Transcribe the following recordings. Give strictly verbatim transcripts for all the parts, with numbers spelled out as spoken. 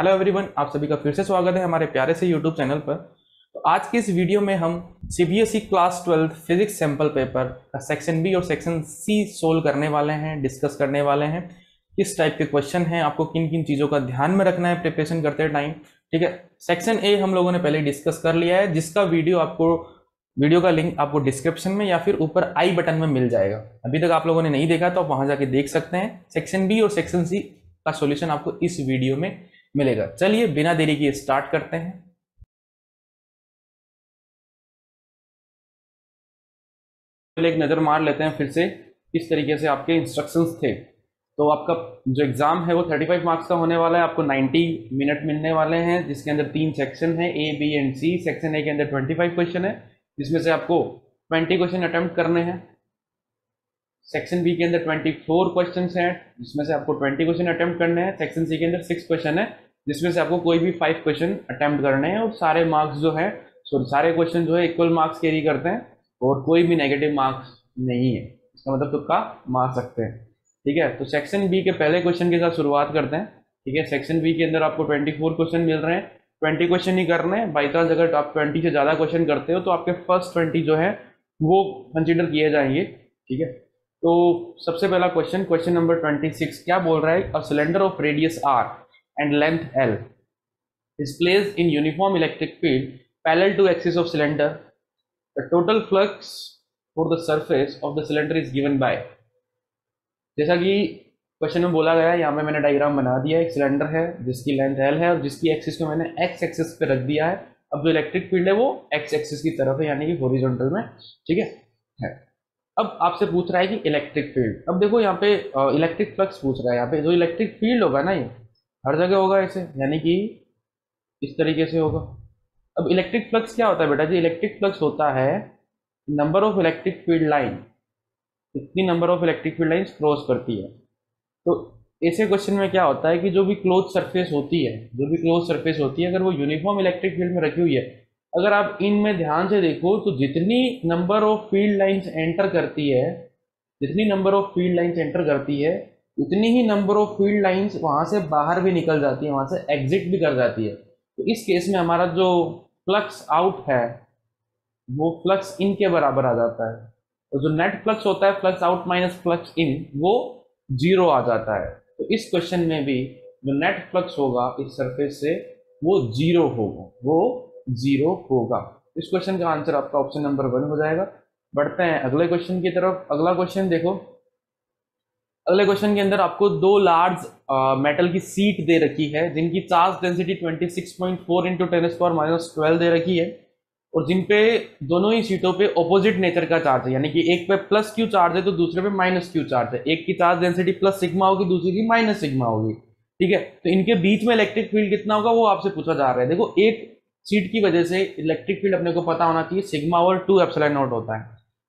Hello everyone, आप सभी का फिर से स्वागत है हमारे प्यारे से YouTube चैनल पर। तो आज की इस वीडियो में हम C B S E class twelfth physics sample paper का सेक्शन बी और सेक्शन सी सोल्व करने वाले हैं, डिस्कस करने वाले हैं। किस टाइप के क्वेश्चन हैं, आपको किन किन चीज़ों का ध्यान में रखना है प्रिपरेशन करते टाइम, ठीक है। सेक्शन ए हम लोगों ने पहले डिस्कस कर लिया है, जिसका वीडियो आपको वीडियो का लिंक आपको डिस्क्रिप्शन में या फिर ऊपर आई बटन में मिल जाएगा। अभी तक आप लोगों ने नहीं देखा तो आप वहाँ जाके देख सकते हैं। सेक्शन बी और सेक्शन सी का सोल्यूशन आपको इस वीडियो में मिलेगा। चलिए बिना देरी किए स्टार्ट करते हैं। एक नजर मार लेते हैं फिर से किस तरीके से आपके इंस्ट्रक्शंस थे। तो आपका जो एग्जाम है वो पैंतीस मार्क्स का होने वाला है। आपको नब्बे मिनट मिलने वाले हैं, जिसके अंदर तीन सेक्शन है, A B and C. Section A के अंदर पच्चीस क्वेश्चन है, जिसमें से आपको बीस क्वेश्चन अटेम्प्ट करने हैं। सेक्शन बी के अंदर चौबीस क्वेश्चंस हैं, जिसमें से आपको बीस क्वेश्चन अटेम्प्ट करने हैं। सेक्शन सी के अंदर छह क्वेश्चन है, जिसमें से आपको कोई भी पाँच क्वेश्चन अटेम्प्ट करने हैं और सारे मार्क्स जो है सॉरी सारे क्वेश्चन जो है इक्वल मार्क्स कैरी करते हैं और कोई भी नेगेटिव मार्क्स नहीं है। इसका मतलब तुक्का मार सकते हैं, ठीक है। तो सेक्शन बी के पहले क्वेश्चन के साथ शुरुआत करते हैं, ठीक है। सेक्शन बी के अंदर आपको ट्वेंटी फोर क्वेश्चन मिल रहे हैं। ट्वेंटी क्वेश्चन ही करने हैं। बाई चांस अगर आप ट्वेंटी से ज़्यादा क्वेश्चन करते हो तो आपके फर्स्ट ट्वेंटी जो है वो कंसिडर किए जाएंगे, ठीक है। तो सबसे पहला क्वेश्चन क्वेश्चन नंबर छब्बीस क्या बोल रहा है। A cylinder of radius R and length L is placed in uniform electric field parallel to axis of cylinder. The total flux for the surface of the cylinder is given by. जैसा कि question में बोला गया, यहाँ पे मैंने diagram बना दिया। एक सिलेंडर है जिसकी लेंथ एल है और जिसकी एक्सिस को मैंने एक्स एक्सिस पे रख दिया है। अब जो इलेक्ट्रिक फील्ड है वो एक्स एक्सिस की तरफ है, यानी कि हॉरिजॉन्टल में, ठीक है। अब आपसे पूछ रहा है कि इलेक्ट्रिक फील्ड। अब देखो यहाँ पे इलेक्ट्रिक फ्लक्स पूछ रहा है। यहाँ पे जो इलेक्ट्रिक फील्ड होगा ना, ये हर जगह होगा ऐसे, यानी कि इस तरीके से होगा। अब इलेक्ट्रिक फ्लक्स क्या होता है बेटा जी? इलेक्ट्रिक फ्लक्स होता है number of electric field line, इतनी number of electric field line cross करती है। तो ऐसे क्वेश्चन में क्या होता है कि जो भी क्लोज सरफेस होती है जो भी क्लोज सरफेस होती है अगर वो यूनिफॉर्म इलेक्ट्रिक फील्ड में रखी हुई है, अगर आप इनमें ध्यान से देखो तो जितनी number of field lines enter करती है जितनी number of field lines enter करती है उतनी ही नंबर ऑफ फील्ड लाइंस वहाँ से बाहर भी निकल जाती है, वहाँ से एग्जिट भी कर जाती है। तो इस केस में हमारा जो फ्लक्स आउट है वो फ्लक्स इन के बराबर आ जाता है, और जो नेट फ्लक्स होता है, flux out minus flux in, वो जीरो आ जाता है। तो इस क्वेश्चन में भी जो नेट फ्लक्स होगा इस सरफेस से वो जीरो होगा वो जीरो होगा। इस क्वेश्चन का आंसर आपका ऑप्शन नंबर वन हो जाएगा। बढ़ते हैं अगले क्वेश्चन की तरफ। अगला क्वेश्चन देखो। अगले क्वेश्चन के अंदर आपको दो लार्ज मेटल की सीट दे रखी है, जिनकी चार्ज डेंसिटी छब्बीस पॉइंट चार into ten square minus twelve दे रखी है, और जिन पे दोनों ही सीटों पे ऑपोजिट नेचर का चार्ज है, यानी कि एक पे प्लस क्यू चार्ज है तो दूसरे पे माइनस क्यू चार्ज है। एक की चार्ज डेंसिटी प्लस सिग्मा होगी, दूसरे की माइनस सिग्मा होगी, ठीक है। तो इनके बीच में इलेक्ट्रिक फील्ड कितना होगा वो आपसे पूछा जा रहा है। देखो, एक सीट की वजह से इलेक्ट्रिक फील्ड अपने को पता होना चाहिए, सिग्मा और टू एप्सिलॉन नॉट होता है।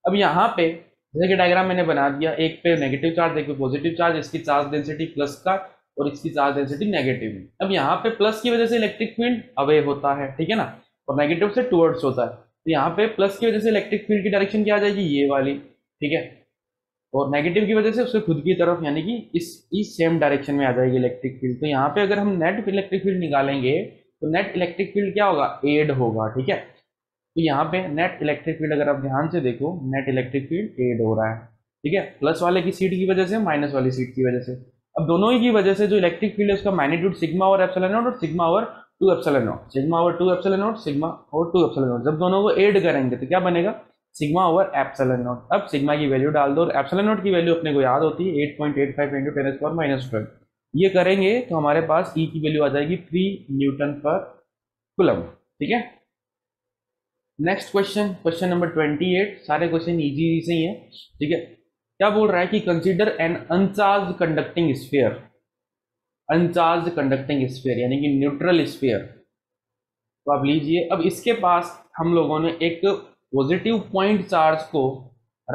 अब यहाँ पे जैसे कि डायग्राम मैंने बना दिया, एक पे नेगेटिव चार्ज, एक पे पॉजिटिव चार्ज, इसकी चार्ज डेंसिटी प्लस का और इसकी चार्ज डेंसिटी नेगेटिव है। अब यहाँ पे प्लस की वजह से इलेक्ट्रिक फील्ड अवे होता है, ठीक है ना, और नेगेटिव से टूवर्ड्स होता है। तो यहाँ पे प्लस की वजह से इलेक्ट्रिक फील्ड की डायरेक्शन क्या आ जाएगी? ये वाली, ठीक है, और नेगेटिव की वजह से उसके खुद की तरफ, यानी कि इस इस सेम डायरेक्शन में आ जाएगी इलेक्ट्रिक फील्ड। तो यहाँ पे अगर हम नेट इलेक्ट्रिक फील्ड निकालेंगे तो नेट इलेक्ट्रिक फील्ड क्या होगा? एड होगा, ठीक है। तो यहाँ पे नेट इलेक्ट्रिक फील्ड अगर आप ध्यान से देखो, नेट इलेक्ट्रिक फील्ड एड हो रहा है, ठीक है, प्लस वाले की सीट की वजह से माइनस वाली सीट की वजह से। अब दोनों ही की वजह से जो इलेक्ट्रिक फील्ड है उसका मैग्नीट्यूड सिग्मा और एप्सिलॉन नॉट और सिग्मा और टू एप्सिलॉन नॉट सिग्मा और टू एप्सिलॉन नॉट सिग्मा और टू एप्सिलॉन नॉट जब दोनों को एड करेंगे तो क्या बनेगा? सिग्मा और एप्सिलॉन नॉट। अब सिग्मा की वैल्यू डाल दो और एप्सिलॉन नॉट की वैल्यू अपने को याद होती है eight point eight five into ten square minus twelve. ये करेंगे तो हमारे पास ई की वैल्यू आ जाएगी थ्री न्यूटन पर कूलम, ठीक है। नेक्स्ट क्वेश्चन क्वेश्चन नंबर अट्ठाईस। सारे क्वेश्चन इजी से ही हैं, ठीक है। क्या बोल रहा है कि consider an uncharged conducting sphere uncharged conducting sphere यानी कि न्यूट्रल स्फीयर। तो आप लीजिए, अब इसके पास हम लोगों ने एक पॉजिटिव पॉइंट चार्ज को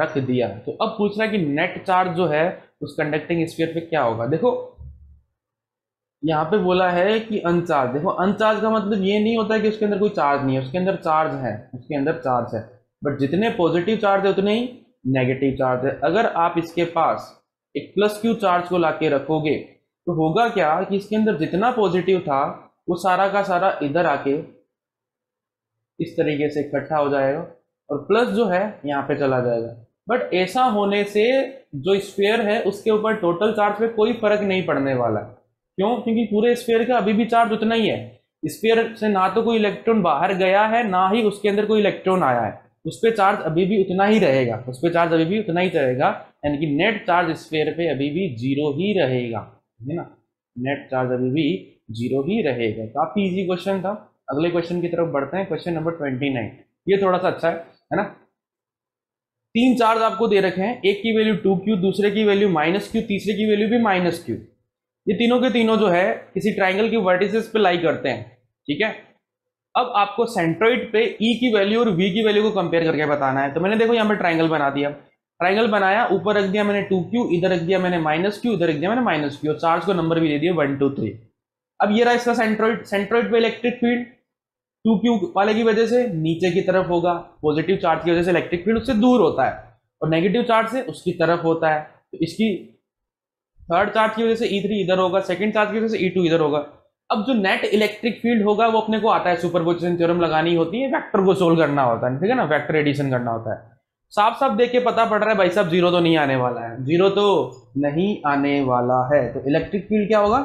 रख दिया, तो अब पूछ रहा है कि नेट चार्ज जो है उस कंडक्टिंग स्फीयर पे क्या होगा। देखो, यहाँ पे बोला है कि अनचार्ज। देखो, अनचार्ज का मतलब ये नहीं होता है कि उसके अंदर कोई चार्ज नहीं है, उसके अंदर चार्ज है उसके अंदर चार्ज है बट जितने पॉजिटिव चार्ज है उतने ही नेगेटिव चार्ज है। अगर आप इसके पास एक प्लस क्यू चार्ज को लाके रखोगे तो होगा क्या कि इसके अंदर जितना पॉजिटिव था वो सारा का सारा इधर आके इस तरीके से इकट्ठा हो जाएगा और प्लस जो है यहाँ पे चला जाएगा। बट ऐसा होने से जो स्फीयर है उसके ऊपर टोटल चार्ज पे कोई फर्क नहीं पड़ने वाला। क्यों? क्योंकि पूरे स्फीयर का अभी भी चार्ज उतना ही है। स्फीयर से ना तो कोई इलेक्ट्रॉन बाहर गया है ना ही उसके अंदर कोई इलेक्ट्रॉन आया है, उस पर चार्ज अभी भी उतना ही रहेगा, उस पर चार्ज अभी भी उतना ही रहेगा, यानी कि नेट चार्ज स्फीयर पे अभी भी जीरो ही रहेगा, है ना। नेट चार्ज अभी भी जीरो ही रहेगा। काफी इजी क्वेश्चन था। अगले क्वेश्चन की तरफ बढ़ते हैं। क्वेश्चन नंबर ट्वेंटी नाइन, ये थोड़ा सा अच्छा है, है ना। तीन चार्ज आपको दे रखे हैं, एक की वैल्यू टू क्यू, दूसरे की वैल्यू माइनस क्यू, तीसरे की वैल्यू भी माइनस क्यू। ये तीनों के तीनों जो है किसी ट्राइंगल के वर्टिसेस पे लाई करते हैं, ठीक है। अब आपको सेंट्रोइड पे ई की वैल्यू और वी की वैल्यू को कंपेयर करके बताना है। तो मैंने देखो यहाँ पे ट्राइंगल बना दिया, ट्राइंगल बनाया, ऊपर रख दिया मैंने टू क्यू, इधर रख दिया मैंने माइनस क्यू, इधर रख दिया मैंने माइनस क्यू, चार्ज को नंबर भी दे दिया वन टू थ्री। अब ये रहा इसका सेंट्रोइड। सेंट्रोइड पे इलेक्ट्रिक फील्ड टू क्यू वाले की वजह से नीचे की तरफ होगा, पॉजिटिव चार्ज की वजह से इलेक्ट्रिक फील्ड उससे दूर होता है और नेगेटिव चार्ज से उसकी तरफ होता है। तो इसकी थर्ड चार्ज की वजह से ई थ्री इधर होगा, सेकंड चार्ज की वजह से ई टू इधर होगा। अब जो नेट इलेक्ट्रिक फील्ड होगा वो अपने को आता है, सुपरपोजिशन थ्योरम लगानी होती है, वेक्टर को सोल्व करना होता है, ठीक है ना, वेक्टर एडिशन करना होता है। साफ साफ देख के पता पड़ रहा है भाई साहब जीरो तो नहीं आने वाला है, जीरो तो नहीं आने वाला है, तो इलेक्ट्रिक फील्ड क्या होगा,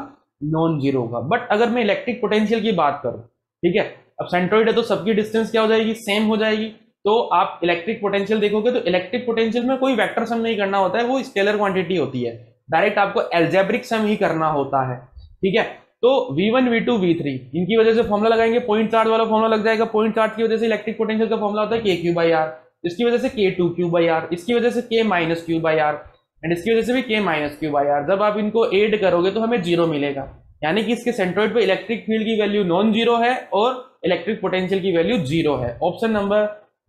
नॉन जीरो होगा। बट अगर मैं इलेक्ट्रिक पोटेंशियल की बात करूं, ठीक है, अब सेंट्रोइड है तो सबकी डिस्टेंस क्या हो जाएगी, सेम हो जाएगी। तो आप इलेक्ट्रिक पोटेंशियल देखोगे तो इलेक्ट्रिक पोटेंशियल में कोई वेक्टर सम नहीं करना होता है, वो स्केलर क्वांटिटी होती है, डायरेक्ट आपको एल्जेब्रिक सम ही करना होता है, ठीक है। तो V one, V two, V three इनकी वजह से फॉर्मुला लगाएंगे, पॉइंट चार्ज वाला फॉर्मुला लग जाएगा। पॉइंट चार्ज की वजह से इलेक्ट्रिक पोटेंशियल का फॉर्मुला होता है के क्यू बाई आर, इसकी वजह से के टू क्यू बाई आर, इसकी वजह से K minus Q by R and इसकी वजह से भी के माइनस क्यू बाई आर। जब आप इनको एड करोगे तो हमें जीरो मिलेगा, यानी कि इसके सेंट्रोइड पे इलेक्ट्रिक फील्ड की वैल्यू नॉन जीरो है और इलेक्ट्रिक पोटेंशियल की वैल्यू जीरो है। ऑप्शन नंबर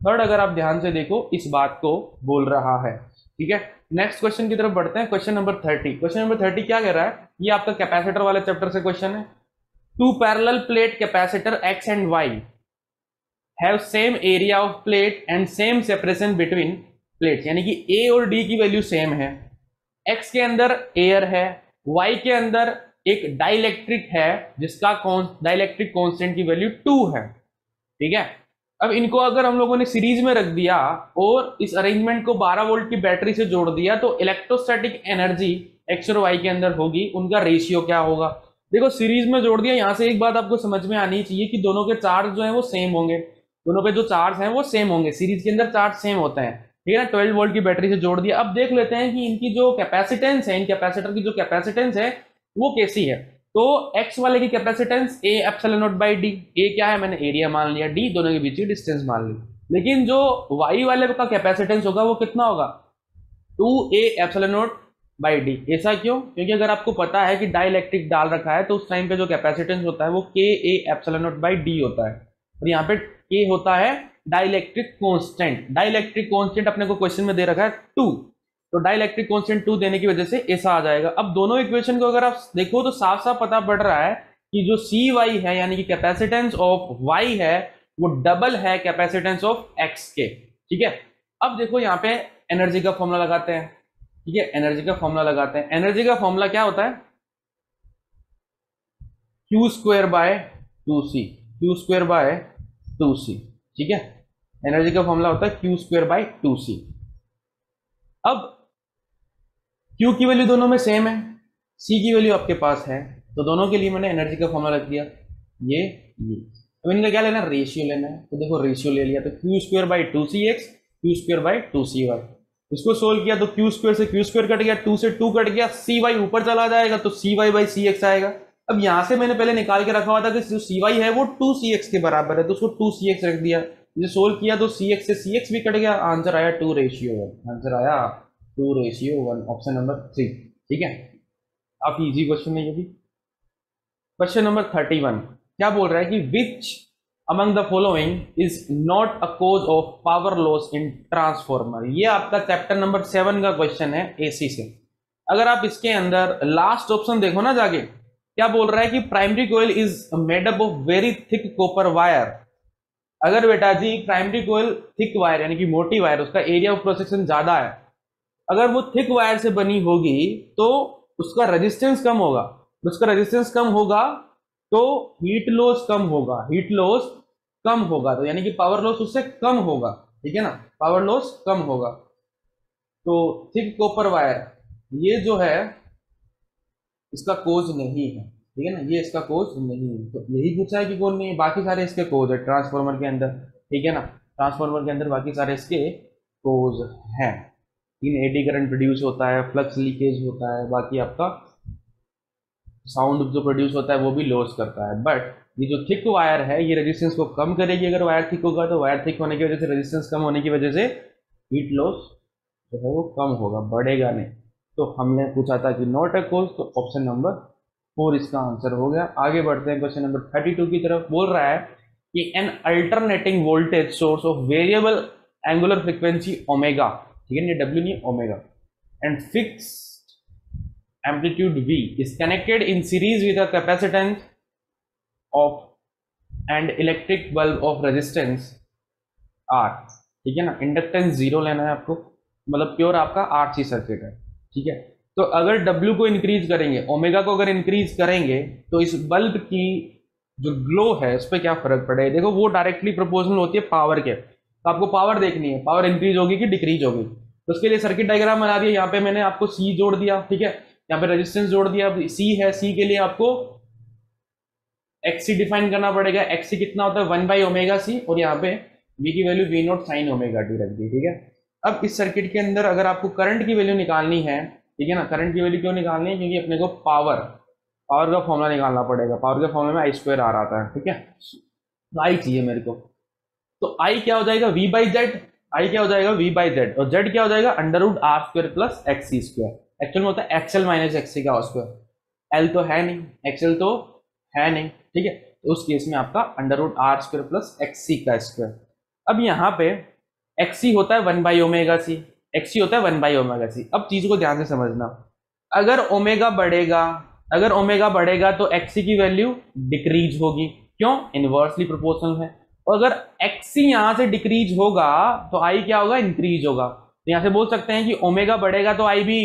थर्ड अगर आप ध्यान से देखो इस बात को बोल रहा है, ठीक है। नेक्स्ट क्वेश्चन की तरफ बढ़ते हैं। Question number thirty. Question number thirty क्या कह रहा है, ये आपका कैपेसिटर वाले चैप्टर से क्वेश्चन है। Two parallel plate capacitor X and Y have same area of plate and same separation between plates, यानी कि ए और डी की वैल्यू सेम है, एक्स के अंदर एयर है, वाई के अंदर एक डाइलेक्ट्रिक है जिसका डाइलेक्ट्रिक कांस्टेंट की वैल्यू टू है, ठीक है। अब इनको अगर हम लोगों ने सीरीज में रख दिया और इस अरेंजमेंट को बारह वोल्ट की बैटरी से जोड़ दिया तो इलेक्ट्रोस्टैटिक एनर्जी एक्स और वाई के अंदर होगी, उनका रेशियो क्या होगा। देखो सीरीज में जोड़ दिया, यहां से एक बात आपको समझ में आनी चाहिए कि दोनों के चार्ज जो है वो सेम होंगे, दोनों पे जो चार्ज है वो सेम होंगे, सीरीज के अंदर चार्ज सेम होते हैं, ठीक है ना। ट्वेल्व वोल्ट की बैटरी से जोड़ दिया। अब देख लेते हैं कि इनकी जो कैपेसिटेंस है, इन कैपेसिटर की जो कैपेसिटेंस है वो कैसी है। तो एक्स वाले की capacitance A epsilon naught by D, A क्या है मैंने एरिया मान लिया, डी दोनों के बीच की डिस्टेंस मान ली। लेकिन जो वाई वाले का कैपेसिटेंस होगा वो कितना होगा, two A epsilon naught by D. ऐसा क्यों? क्योंकि अगर आपको पता है कि डाइलेक्ट्रिक डाल रखा है तो उस टाइम पे जो कैपेसिटेंस होता है वो K A epsilon naught by D होता है और यहाँ पे के होता है डाइलेक्ट्रिक कॉन्स्टेंट। डाइलेक्ट्रिक कॉन्स्टेंट अपने को क्वेश्चन में दे रखा है टू, तो डाइलेक्ट्रिक कांस्टेंट टू देने की वजह से ऐसा आ जाएगा। अब दोनों इक्वेशन को अगर आप देखो तो साफ साफ पता पड़ रहा है कि जो सी वाई है यानी कि कैपेसिटेंस ऑफ वाई है वो डबल है कैपेसिटेंस ऑफ एक्स के, ठीक है। अब देखो यहाँ पे एनर्जी का फॉर्मूला लगाते हैं, ठीक है, एनर्जी का फॉर्मूला लगाते हैं। एनर्जी का फॉर्मूला क्या होता है, Q square by two C, Q square by two C, ठीक है। एनर्जी का फॉर्मूला होता है Q square by two C. अब Q की वैल्यू दोनों में सेम है, C की वैल्यू आपके पास है, तो दोनों के लिए मैंने एनर्जी का फॉर्मूला रख दिया ये ये। अब इनका क्या लेना है, रेशियो लेना है, तो देखो रेशियो ले लिया तो Q square by two C X, Q square by two C Y. इसको सोल्व किया तो क्यू स्क्वायर से क्यू स्क्वायर कट गया, टू से टू कट गया, सी वाई ऊपर चला जाएगा तो C Y by C X आएगा। अब यहाँ से मैंने पहले निकाल के रखा हुआ था कि जो सी वाई है वो टू सी एक्स के बराबर है तो उसको टू सी एक्स रख दिया। इसे सोल्व किया तो सी एक्स से सी एक्स भी कट गया, आंसर आया टू रेशियो आंसर आया two ratio one, option number three, ठीक है। काफी इजी क्वेश्चन है ये भी। क्वेश्चन नंबर थर्टी वन क्या बोल रहा है कि which among the following is not a cause of power loss in transformer. ये आपका चैप्टर नंबर सेवन का क्वेश्चन है एसी से। अगर आप इसके अंदर लास्ट ऑप्शन देखो ना जाके, क्या बोल रहा है कि primary coil is made up of very thick copper wire. अगर बेटा जी प्राइमरी कोयल थिक वायर यानी कि मोटी वायर, उसका एरिया ऑफ क्रॉस सेक्शन ज्यादा है, अगर वो थिक वायर से बनी होगी तो उसका रेजिस्टेंस कम होगा, उसका रेजिस्टेंस कम होगा तो हीट लॉस कम होगा, हीट लॉस कम होगा तो यानी कि पावर लॉस उससे कम होगा, ठीक है ना, पावर लॉस कम होगा। तो थिक कॉपर वायर ये जो है इसका कोज नहीं है, ठीक है ना, ये इसका कोज नहीं है। तो यही पूछा है कि कौन नहीं, बाकी सारे इसके कोज है ट्रांसफार्मर के अंदर, ठीक है ना, ट्रांसफार्मर के अंदर बाकी सारे इसके कोज हैं। इन एडी करंट प्रोड्यूस होता है, फ्लक्स लीकेज होता है, बाकी आपका साउंड जो प्रोड्यूस होता है वो भी लॉस करता है। बट ये जो थिक वायर है ये रेजिस्टेंस को कम करेगी, अगर वायर थिक होगा तो वायर थिक होने की वजह से, रेजिस्टेंस कम होने की वजह से हीट लॉस जो है वो कम होगा, बढ़ेगा नहीं। तो हमने पूछा था कि नॉट अ कोज, तो ऑप्शन नंबर फोर इसका आंसर हो गया। आगे बढ़ते हैं क्वेश्चन नंबर थर्टी टू की तरफ। बोल रहा है कि an alternating voltage source of variable angular frequency omega, ठीक है, ये डब्ल्यू नहीं omega, and fix amplitude v is connected in series with a capacitance of and electric bulb of resistance r, ठीक है ना, इंडक्टेंस जीरो लेना है आपको, मतलब प्योर आपका आरसी सर्किट है, ठीक है। तो अगर w को इंक्रीज करेंगे, ओमेगा को अगर इंक्रीज करेंगे तो इस बल्ब की जो ग्लो है उस पर क्या फर्क पड़ेगा, देखो वो डायरेक्टली प्रोपोर्शनल होती है पावर के, तो आपको पावर देखनी है, पावर इंक्रीज होगी कि डिक्रीज होगी, तो उसके लिए सर्किट डायग्राम बना दिया। यहाँ पे मैंने आपको c जोड़ दिया, ठीक है, यहाँ पे रेजिस्टेंस जोड़ दिया, अब C है, C के लिए आपको Xc डिफाइन करना पड़ेगा, Xc कितना होता है वन बाई ओमेगा सी, और यहाँ पे V की वैल्यू V naught sine omega T रख दी, ठीक है। अब इस सर्किट के अंदर अगर आपको करंट की वैल्यू निकालनी है, ठीक है ना, करंट की वैल्यू क्यों निकालनी है, क्योंकि अपने को पावर पावर का फॉर्मूला निकालना पड़ेगा, पावर के फॉर्मूला में आई स्क्वायर आर आता है, ठीक है, तो आई चाहिए मेरे को, तो आई क्या हो जाएगा वी बाई जेड, आई क्या हो जाएगा वी बाई जेड, और जेड क्या हो जाएगा under root R square plus XC square, actual में होता है एक्सएल माइनस एक्सी का स्क्वायर, एल तो है नहीं, एक्सएल तो है नहीं, ठीक है, तो उस केस में आपका under root R square plus XC का स्क्वायर। अब यहाँ पे एक्सी होता है one by omega C, XC होता है वन बाई ओमेगा सी। अब चीज़ को ध्यान से समझना, अगर ओमेगा बढ़ेगा, अगर ओमेगा बढ़ेगा तो एक्सी की वैल्यू डिक्रीज होगी, क्यों, इन्वर्सली प्रोपोर्शनल है, और अगर एक्सी यहाँ से डिक्रीज होगा तो आई क्या होगा इंक्रीज होगा, तो यहाँ से बोल सकते हैं कि ओमेगा बढ़ेगा तो आई भी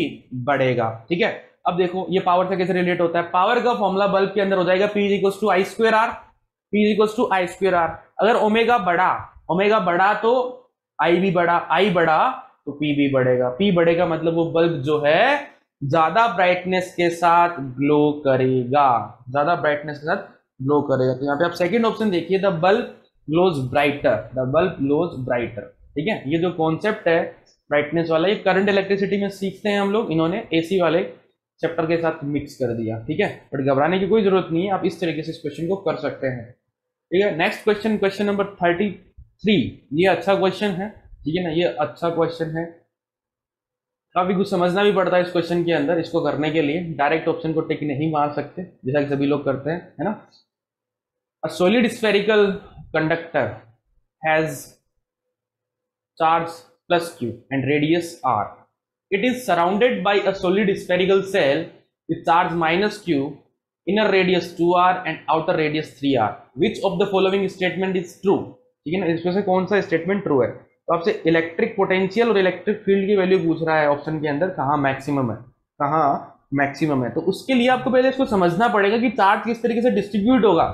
बढ़ेगा, ठीक है। अब देखो ये पावर से कैसे रिलेट होता है, पावर का फॉर्मूला बल्ब के अंदर हो जाएगा P equals to I square R, P equals to I square R, अगर ओमेगा बढ़ा, ओमेगा बढ़ा तो आई भी बढ़ा, आई बढ़ा तो P भी बढ़ेगा, P बढ़ेगा मतलब वो बल्ब जो है ज्यादा ब्राइटनेस के साथ ग्लो करेगा, ज्यादा ब्राइटनेस के साथ ग्लो करेगा। तो यहाँ पे आप सेकेंड ऑप्शन देखिए, the bulb glows brighter, the bulb glows brighter, ठीक है। ये जो कॉन्सेप्ट है ब्राइटनेस वाला, ये करंट इलेक्ट्रिसिटी में सीखते हैं हम लोग, इन्होंने एसी वाले चैप्टर के साथ मिक्स कर दिया, ठीक है, बट घबराने की कोई जरूरत नहीं है, आप इस तरीके से इस क्वेश्चन को कर सकते हैं, ठीक है। Next question, question number thirty three, ये अच्छा क्वेश्चन है, ठीक है ना, ये अच्छा क्वेश्चन है, काफी कुछ समझना भी पड़ता है इस क्वेश्चन के अंदर, इसको करने के लिए डायरेक्ट ऑप्शन को टिक नहीं मार सकते जैसा कि सभी लोग करते हैं, है ना। A solid spherical conductor has charge plus q and radius r, it is surrounded by a solid spherical cell with charge minus q, inner radius two R and outer radius three R, which of the following statement is true, ठीक है ना, इसमें से कौन सा statement true है। तो आपसे इलेक्ट्रिक पोटेंशियल और इलेक्ट्रिक फील्ड की वैल्यू पूछ रहा है ऑप्शन के अंदर, कहाँ मैक्सिमम है, कहाँ मैक्सिमम है, तो उसके लिए आपको पहले इसको समझना पड़ेगा कि चार्ज किस तरीके से डिस्ट्रीब्यूट होगा।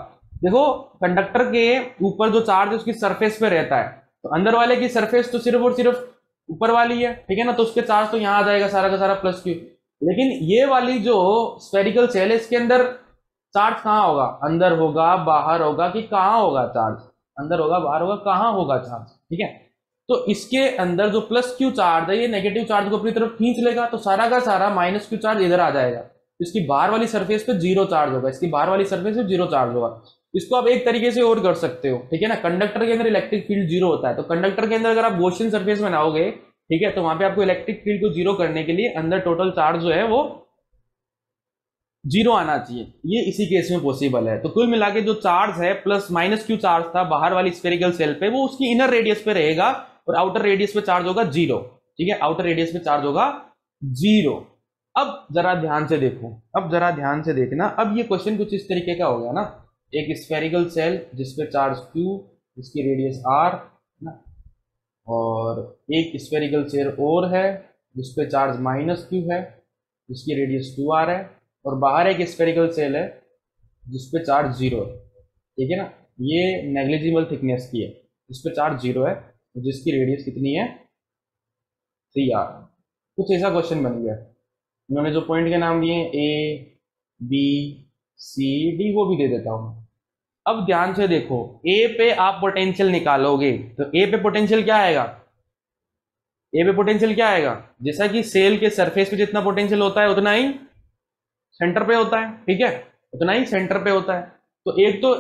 देखो कंडक्टर के ऊपर जो चार्ज है उसकी सरफेस पे रहता है, तो अंदर वाले की सरफेस तो सिर्फ और सिर्फ ऊपर वाली है, ठीक है ना, तो उसके चार्ज तो यहाँ आ जाएगा सारा का सारा प्लस क्यू, लेकिन ये वाली जो स्फेरिकल सेल है इसके अंदर चार्ज कहाँ होगा, अंदर होगा, बाहर होगा, कि कहाँ होगा चार्ज, अंदर होगा, बाहर होगा, कहाँ होगा चार्ज, ठीक है। तो इसके अंदर जो प्लस क्यू चार्ज है ये नेगेटिव चार्ज को अपनी तरफ खींच लेगा, तो सारा का सारा माइनस क्यू चार्ज इधर आ जाएगा, इसकी बाहर वाली सर्फेस पे जीरो चार्ज होगा, इसकी बाहर वाली सर्फेस पे जीरो चार्ज होगा। इसको आप एक तरीके से और कर सकते हो, ठीक है ना, कंडक्टर के अंदर इलेक्ट्रिक फील्ड जीरो होता है, तो कंडक्टर के अंदर अगर आप गॉसियन सरफेस बनाओगे, ठीक है, तो वहां पे आपको इलेक्ट्रिक फील्ड को जीरो करने के लिए अंदर टोटल चार्ज जो है वो जीरो आना चाहिए, ये इसी केस में पॉसिबल है। तो कुल मिला के जो चार्ज है प्लस माइनस क्यू चार्ज था बाहर वाली स्फेरिकल सेल पे, वो उसकी इनर रेडियस पे रहेगा और आउटर रेडियस पे चार्ज होगा जीरो, ठीक है, आउटर रेडियस पे चार्ज होगा जीरो। अब जरा ध्यान से देखो, अब जरा ध्यान से देखना, अब ये क्वेश्चन कुछ इस तरीके का हो गया ना, एक स्फेरिकल सेल जिसपे चार्ज q, जिसकी रेडियस r ना, और एक स्फेरिकल सेल और है जिसपे चार्ज माइनस q है, जिसकी रेडियस टू आर है, और बाहर एक स्फेरिकल सेल है जिसपे चार्ज जीरो है, ठीक है ना। ये नेग्लिजिबल थिकनेस की है जिसपे चार्ज जीरो है, जिसकी रेडियस कितनी है थ्री आर। कुछ ऐसा क्वेश्चन बन गया। इन्होंने जो पॉइंट के नाम लिए ए बी सी डी वो भी दे देता हूँ। अब ध्यान से देखो, ए पे आप पोटेंशियल निकालोगे तो ए पे पोटेंशियल क्या आएगा, ए पे पोटेंशियल क्या आएगा, जैसा कि सेल के सरफेस पे जितना पोटेंशियल होता है उतना ही सेंटर पे होता है, ठीक है, उतना ही सेंटर पे होता है। तो एक तो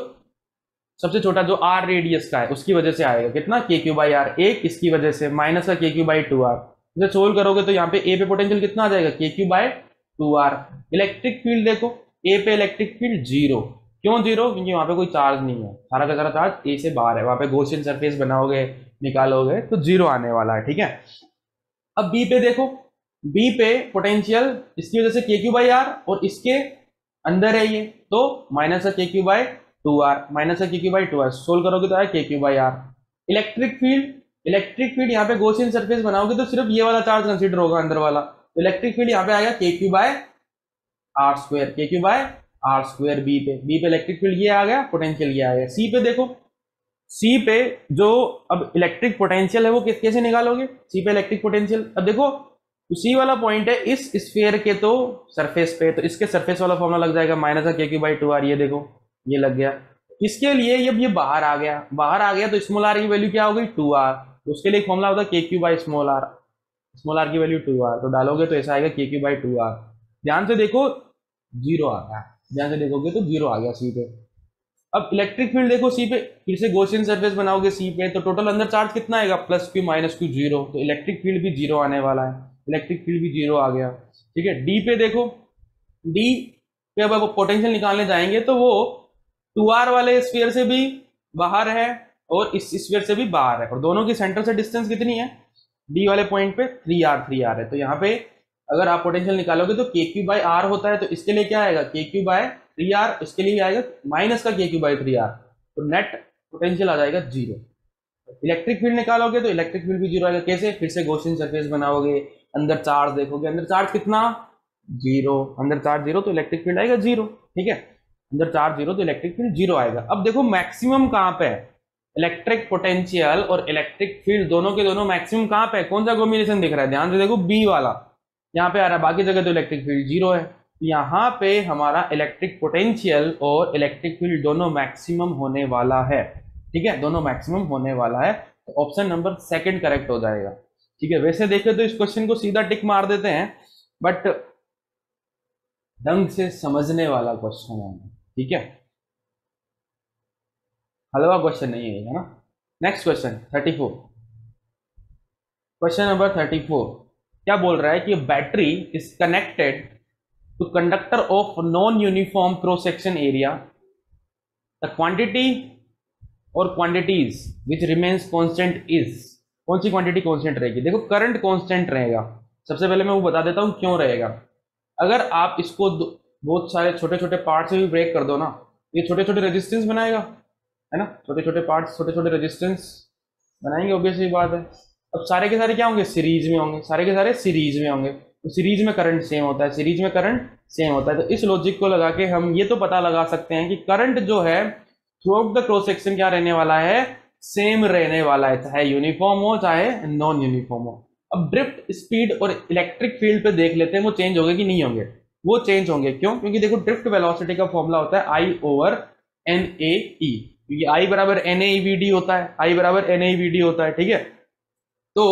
सबसे छोटा जो आर रेडियस का है उसकी वजह से आएगा कितना के क्यू बाई आर, एक इसकी वजह से माइनस का K Q by two R. जब सोल्व करोगे तो यहाँ पे ए पे पोटेंशियल कितना आ जाएगा K Q by two R. Electric field देखो, ए पे इलेक्ट्रिक फील्ड जीरो, क्यों जीरो, क्योंकि वहाँ पे कोई चार्ज नहीं है, सारा का सारा चार्ज ए से बाहर है। वहाँ पे गॉसियन सरफेस बनाओगे निकालोगे तो जीरो आने वाला है, ठीक है। अब बी पे देखो, बी पे पोटेंशियल इसकी वजह से के क्यू बाई आर और इसके अंदर है ये, तो minus K Q by two R, minus K Q by two R, solve करोगे तो आए K Q by R. Electric field, electric field यहाँ पे गॉसियन सरफेस बनाओगे तो सिर्फ ये वाला चार्ज कंसिडर होगा अंदर वाला, तो इलेक्ट्रिक फील्ड यहाँ पे आएगा K Q by R square, K Q by R square B पे। बी पे इलेक्ट्रिक फील्ड ये आ गया, पोटेंशियल ये आ गया। सी पे देखो, सी पे जो अब इलेक्ट्रिक पोटेंशियल है वो किस कैसे निकालोगे, सी पे इलेक्ट्रिक पोटेंशियल। अब देखो सी वाला पॉइंट है इस स्फीयर के तो सरफेस पे, तो इसके सरफेस वाला फॉर्मूला लग जाएगा minus K Q by two are, ये देखो ये लग गया। इसके लिए ये, ये बाहर आ गया, बाहर आ गया तो स्मॉल आर की वैल्यू क्या हो गई टू आर। उसके लिए फॉर्मूला होता है K Q by small R, small R की वैल्यू टू आर, तो डालोगे तो ऐसा आएगा K Q by two are. ध्यान से देखो जीरो आ गया, ध्यान से देखोगे तो जीरो आ गया सी पे। अब इलेक्ट्रिक फील्ड देखो सी पे, फिर से गॉसियन सरफेस बनाओगे सी पे, तो टोटल अंदर चार्ज कितना आएगा plus Q minus Q zero, तो इलेक्ट्रिक फील्ड भी जीरो आने वाला है, इलेक्ट्रिक फील्ड भी जीरो आ गया, ठीक है। डी पे देखो, डी पे अब आप पोटेंशियल निकालने जाएंगे तो वो टू आर वाले स्फीयर से भी बाहर है और इस स्फीयर से भी बाहर है, और दोनों की सेंटर से डिस्टेंस कितनी है डी वाले पॉइंट पे थ्री आर, थ्री आर है। तो यहाँ पे अगर आप पोटेंशियल निकालोगे तो के क्यू बाई आर होता है, तो इसके लिए क्या आएगा K Q by three are, इसके लिए आएगा माइनस का K Q by three R, तो नेट पोटेंशियल आ जाएगा जीरो। इलेक्ट्रिक फील्ड निकालोगे तो इलेक्ट्रिक फील्ड भी जीरो आएगा, कैसे, फिर से गॉसियन सरफेस बनाओगे, अंदर चार्ज देखोगे, अंदर चार्ज कितना जीरो, अंदर चार्ज जीरो तो इलेक्ट्रिक फील्ड आएगा जीरो, ठीक है, अंदर चार्ज जीरो तो इलेक्ट्रिक फील्ड जीरो आएगा। अब देखो मैक्सिमम कहाँ पे है, इलेक्ट्रिक पोटेंशियल और इलेक्ट्रिक फील्ड दोनों के दोनों मैक्सिमम कहाँ पे है, कौन सा कॉम्बिनेशन दिख रहा है, ध्यान से देखो बी वाला यहाँ पे आ रहा है, बाकी जगह तो इलेक्ट्रिक फील्ड जीरो है, यहाँ पे हमारा इलेक्ट्रिक पोटेंशियल और इलेक्ट्रिक फील्ड दोनों मैक्सिमम होने वाला है, ठीक है, दोनों मैक्सिमम होने वाला है, तो ऑप्शन नंबर सेकंड करेक्ट हो जाएगा, ठीक है। वैसे देखें तो इस क्वेश्चन को सीधा टिक मार देते हैं, बट ढंग से समझने वाला क्वेश्चन है, ठीक है, हलवा क्वेश्चन नहीं है, है ना। Next question thirty four, question number thirty four क्या बोल रहा है कि battery is connected to conductor of non uniform cross section area, the quantity और quantities which remains constant is, कौन सी क्वांटिटी कांस्टेंट रहेगी। देखो करंट कांस्टेंट रहेगा, सबसे पहले मैं वो बता देता हूँ क्यों रहेगा। अगर आप इसको बहुत सारे छोटे छोटे पार्ट से भी ब्रेक कर दो ना, ये छोटे छोटे रेजिस्टेंस बनाएगा, है ना, छोटे छोटे पार्ट्स छोटे छोटे रेजिस्टेंस बनाएंगे, ऑब्वियसली बात है। अब सारे के सारे क्या होंगे सीरीज में होंगे, सारे के सारे सीरीज में होंगे, तो सीरीज में करंट सेम होता है, सीरीज में करंट सेम होता है। तो इस लॉजिक को लगा के हम ये तो पता लगा सकते हैं कि करंट जो है throughout the cross section क्या रहने वाला है, सेम रहने वाला है, चाहे यूनिफॉर्म हो चाहे नॉन यूनिफॉर्म हो। अब ड्रिफ्ट स्पीड और इलेक्ट्रिक फील्ड पे देख लेते हैं वो चेंज होंगे कि नहीं होंगे, वो चेंज होंगे, क्यों, क्योंकि देखो ड्रिफ्ट वेलोसिटी का फॉर्मूला होता है आई ओवर एन ए ई, क्योंकि आई बराबर एन ए वी डी होता है, आई बराबर एन ए वी डी होता है, ठीक है। तो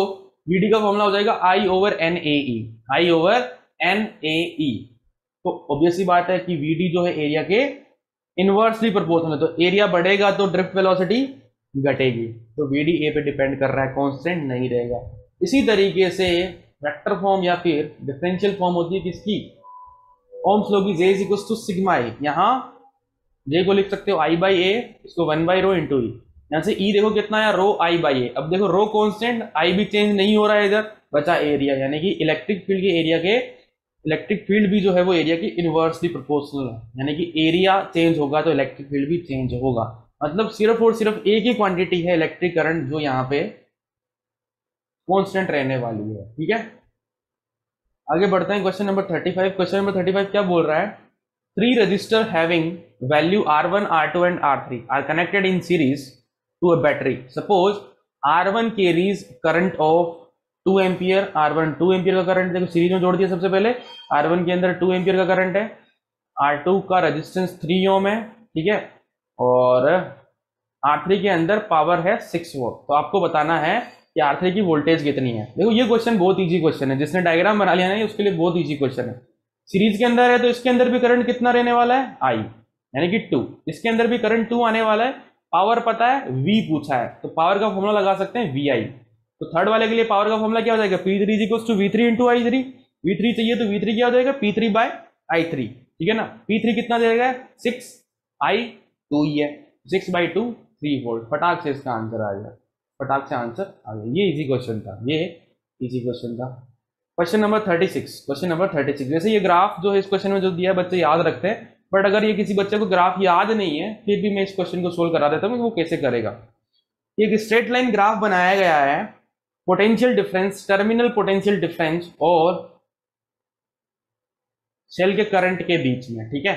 वीडी का फॉर्मूला हो जाएगा I over n A e, I over n A e, तो ऑब्वियसली बात है कि वीडी जो है एरिया के इनवर्सली प्रोपोर्शनल है, तो एरिया बढ़ेगा तो ड्रिफ्ट वेलोसिटी घटेगी, तो वीडी ए पे डिपेंड कर रहा है, कांस्टेंट नहीं रहेगा। इसी तरीके से वेक्टर फॉर्म या फिर डिफरेंशियल फॉर्म होती है किसकी, ओम्स लॉ की, J is equal to sigma E, यहाँ जे को लिख सकते हो आई बाई ए, इसको one by rho into E, यहाँ से ई देखो कितना है रो आई बाई ए। अब देखो रो कॉन्स्टेंट, आई भी चेंज नहीं हो रहा है, इधर बचा एरिया, यानी कि इलेक्ट्रिक फील्ड के एरिया के इलेक्ट्रिक फील्ड भी जो है वो एरिया की इन्वर्सली प्रोपोर्शनल है, यानी कि एरिया चेंज होगा तो इलेक्ट्रिक फील्ड भी चेंज होगा। मतलब सिर्फ और सिर्फ एक ही क्वांटिटी है इलेक्ट्रिक करंट जो यहाँ पे कांस्टेंट रहने वाली है, ठीक है। आगे बढ़ते हैं question number thirty five, question number thirty five क्या बोल रहा है Three resistors having value R one, R two and R three are connected in series to a battery. Suppose R one carries current of two ampere, R one two ampere का current देखो series में जोड़ दिया सबसे पहले, R one के अंदर two ampere का करंट है, R टू का रेजिस्टेंस थ्री ओम है, ठीक है, और R थ्री के अंदर पावर है सिक्स वोल्ट। तो आपको बताना है कि R थ्री की वोल्टेज कितनी है। देखो ये क्वेश्चन बहुत इजी क्वेश्चन है, जिसने डायग्राम बना लिया ना उसके लिए बहुत इजी क्वेश्चन है। सीरीज के अंदर है तो इसके अंदर भी करंट कितना रहने वाला है, I, यानी कि टू, इसके अंदर भी करंट टू आने वाला है, पावर पता है, V पूछा है, तो पावर का फॉर्मूला लगा सकते हैं V I। तो थर्ड वाले के लिए पावर का फॉर्मूला क्या हो जाएगा, P three equals to V three into I three, V three चाहिए तो V थ्री क्या हो जाएगा, P three by I three, ठीक है ना। P थ्री कितना देगा, सिक्स, I टू ही है, six by two three volt, फटाक से इसका आंसर आ गया, फटाक से आंसर आ गया। ये इजी क्वेश्चन था, ये इजी क्वेश्चन था। Question number thirty six, question number thirty six. जैसे ये ग्राफ जो है इस क्वेश्चन में जो दिया है बच्चे याद रखते हैं, बट अगर ये किसी बच्चे को ग्राफ याद नहीं है फिर भी मैं इस क्वेश्चन को सोल्व करा देता हूँ कि वो कैसे करेगा। एक स्ट्रेट लाइन ग्राफ बनाया गया है, potential difference, terminal potential difference और सेल के करंट के बीच में, ठीक है।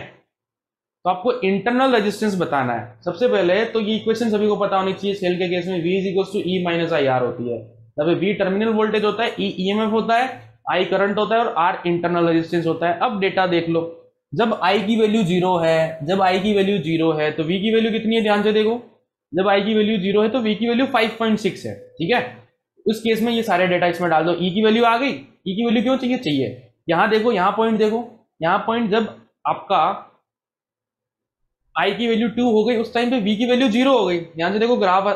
तो आपको इंटरनल रेजिस्टेंस बताना है। सबसे पहले तो ये इक्वेशन सभी को पता होनी चाहिए, सेल के केस में V is equals to E minus I R होती है, तब V टर्मिनल वोल्टेज होता है, E E M F होता है, I करंट होता है और R इंटरनल रेजिस्टेंस होता है। अब डेटा देख लो, जब I की वैल्यू जीरो है, जब I की वैल्यू जीरो है तो V की वैल्यू कितनी है, ध्यान से देखो, जब I की वैल्यू जीरो है तो V की वैल्यू फाइव पॉइंट सिक्स है, ठीक है। उस केस में ये सारे डेटा इसमें डाल दो, E की वैल्यू आ गई, E की वैल्यू क्यों चाहिए चाहिए यहां देखो, यहां पॉइंट देखो, यहां पॉइंट, जब आपका I की वैल्यू टू हो गई उस टाइम पे V की वैल्यू जीरो हो गई, ध्यान से देखो ग्राफ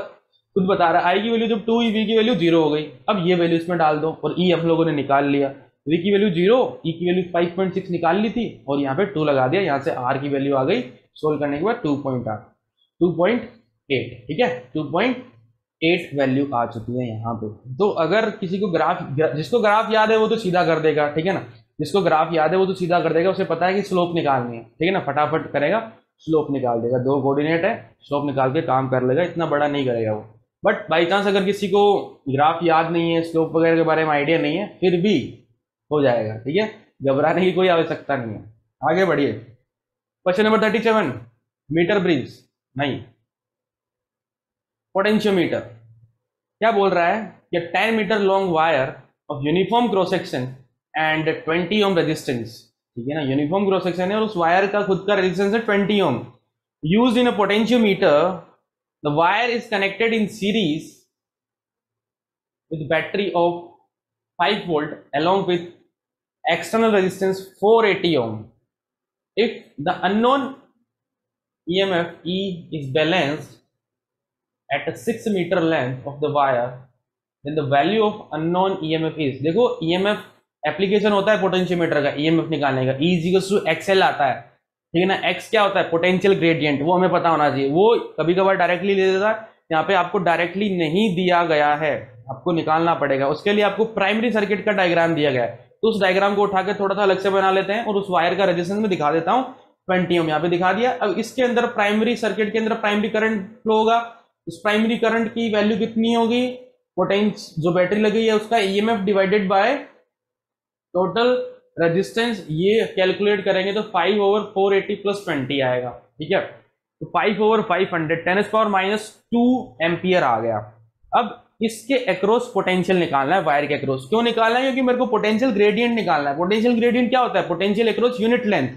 खुद बता रहा है, I की वैल्यू जब टू हुई V की वैल्यू जीरो हो गई। अब ये वैल्यू इसमें डाल दो और E हम लोगों ने निकाल लिया, V की वैल्यू जीरो, E की वैल्यू फाइव पॉइंट सिक्स निकाल ली थी और यहाँ पे टू लगा दिया, यहाँ से R की वैल्यू आ गई सोल्व करने के बाद टू पॉइंट आठ, ठीक है, टू पॉइंट एट वैल्यू आ चुकी है यहाँ पे। तो अगर किसी को ग्राफ, जिसको ग्राफ याद है वो तो सीधा कर देगा, ठीक है ना, जिसको ग्राफ याद है वो तो सीधा कर देगा, उसे पता है कि स्लोप निकालनी है, ठीक है ना, फटाफट करेगा, स्लोप निकाल देगा, दो कोऑर्डिनेट है, स्लोप निकाल के काम कर लेगा, इतना बड़ा नहीं करेगा वो। बट बाई चांस अगर किसी को ग्राफ याद नहीं है, स्लोप वगैरह के बारे में आइडिया नहीं है, फिर भी हो जाएगा, ठीक है, घबराने की कोई आवश्यकता नहीं है। आगे बढ़िए, question number thirty seven, metre bridge नहीं, पोटेंशियोमीटर क्या बोल रहा है कि ten metre long wire of uniform cross section and twenty ohm resistance, ठीक है ना, यूनिफॉर्म क्रॉस सेक्शन है और उस वायर का खुद का रेजिस्टेंस है twenty ohm, use in a potentiometer, the wire is connected in series with battery of five volt along with external resistance four eighty ohm. If the unknown E M F E is balanced at a six meter length of the wire, then the value of unknown E M F is, देखो E M F application होता है potentiometer का E M F निकालने का, E equals to X L आता है, ठीक है ना। एक्स क्या होता है, पोटेंशियल ग्रेडियंट, वो हमें पता होना चाहिए, वो कभी कभार डायरेक्टली ले देता है, यहाँ पे आपको डायरेक्टली नहीं दिया गया है, आपको निकालना पड़ेगा। उसके लिए आपको प्राइमरी सर्किट का डायग्राम दिया गया है, तो उस डायग्राम को उठाकर थोड़ा सा अलग से बना लेते हैं और उस वायर का रेजिस्टेंस में दिखा देता हूँ, ट्वेंटी ओम यहाँ पे दिखा दिया। अब इसके अंदर प्राइमरी सर्किट के अंदर प्राइमरी करंट फ्लो होगा, उस प्राइमरी करंट की वैल्यू कितनी होगी, पोटेंशियल जो बैटरी लगी है उसका E M F divided by total resistance, ये कैलकुलेट करेंगे तो five over four eighty plus twenty आएगा, ठीक है, तो five over five hundred, ten power minus two ampere आ गया। अब इसके अक्रॉस पोटेंशियल निकालना है, वायर के अक्रॉस क्यों निकालना है, क्योंकि मेरे को पोटेंशियल ग्रेडियंट निकालना है। पोटेंशियल ग्रेडियंट क्या होता है, पोटेंशियल अक्रॉस यूनिट लेंथ,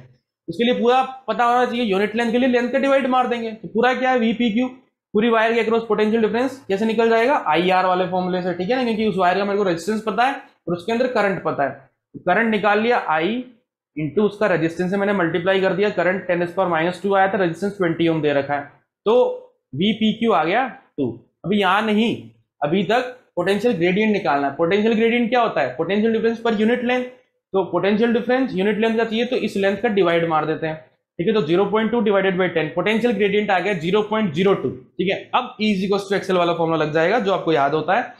उसके लिए पूरा पता होना चाहिए, यूनिट लेंथ के लिए लेंथ का डिवाइड मार देंगे तो पूरा क्या है V P Q, पूरी वायर के अक्रॉस पोटेंशियल डिफरेंस कैसे निकल जाएगा, आई आर वाले फॉर्मूले से, ठीक है ना, क्योंकि उस वायर का मेरे को रेजिस्टेंस पता है और उसके अंदर करंट पता है, करंट निकाल लिया, I इंटू उसका रेजिस्टेंस से मैंने मल्टीप्लाई कर दिया, current ten power minus two आया था, रेजिस्टेंस ट्वेंटी ओम दे रखा है, तो V P Q आ गया टू। अभी यहां नहीं, अभी तक पोटेंशियल ग्रेडियंट निकालना है। पोटेंशियल ग्रेडियंट क्या होता है, पोटेंशियल डिफरेंस पर यूनिट लेंथ, तो पोटेंशियल डिफरेंस यूनिट लेंथ का चाहिए तो इस लेंथ का डिवाइड मार देते हैं, ठीक है, तो zero point two divided by ten, potential gradient आ गया जीरो पॉइंट जीरो टू, ठीक है। अब E is equals to X L वाला फॉर्मूला लग जाएगा जो आपको याद होता है,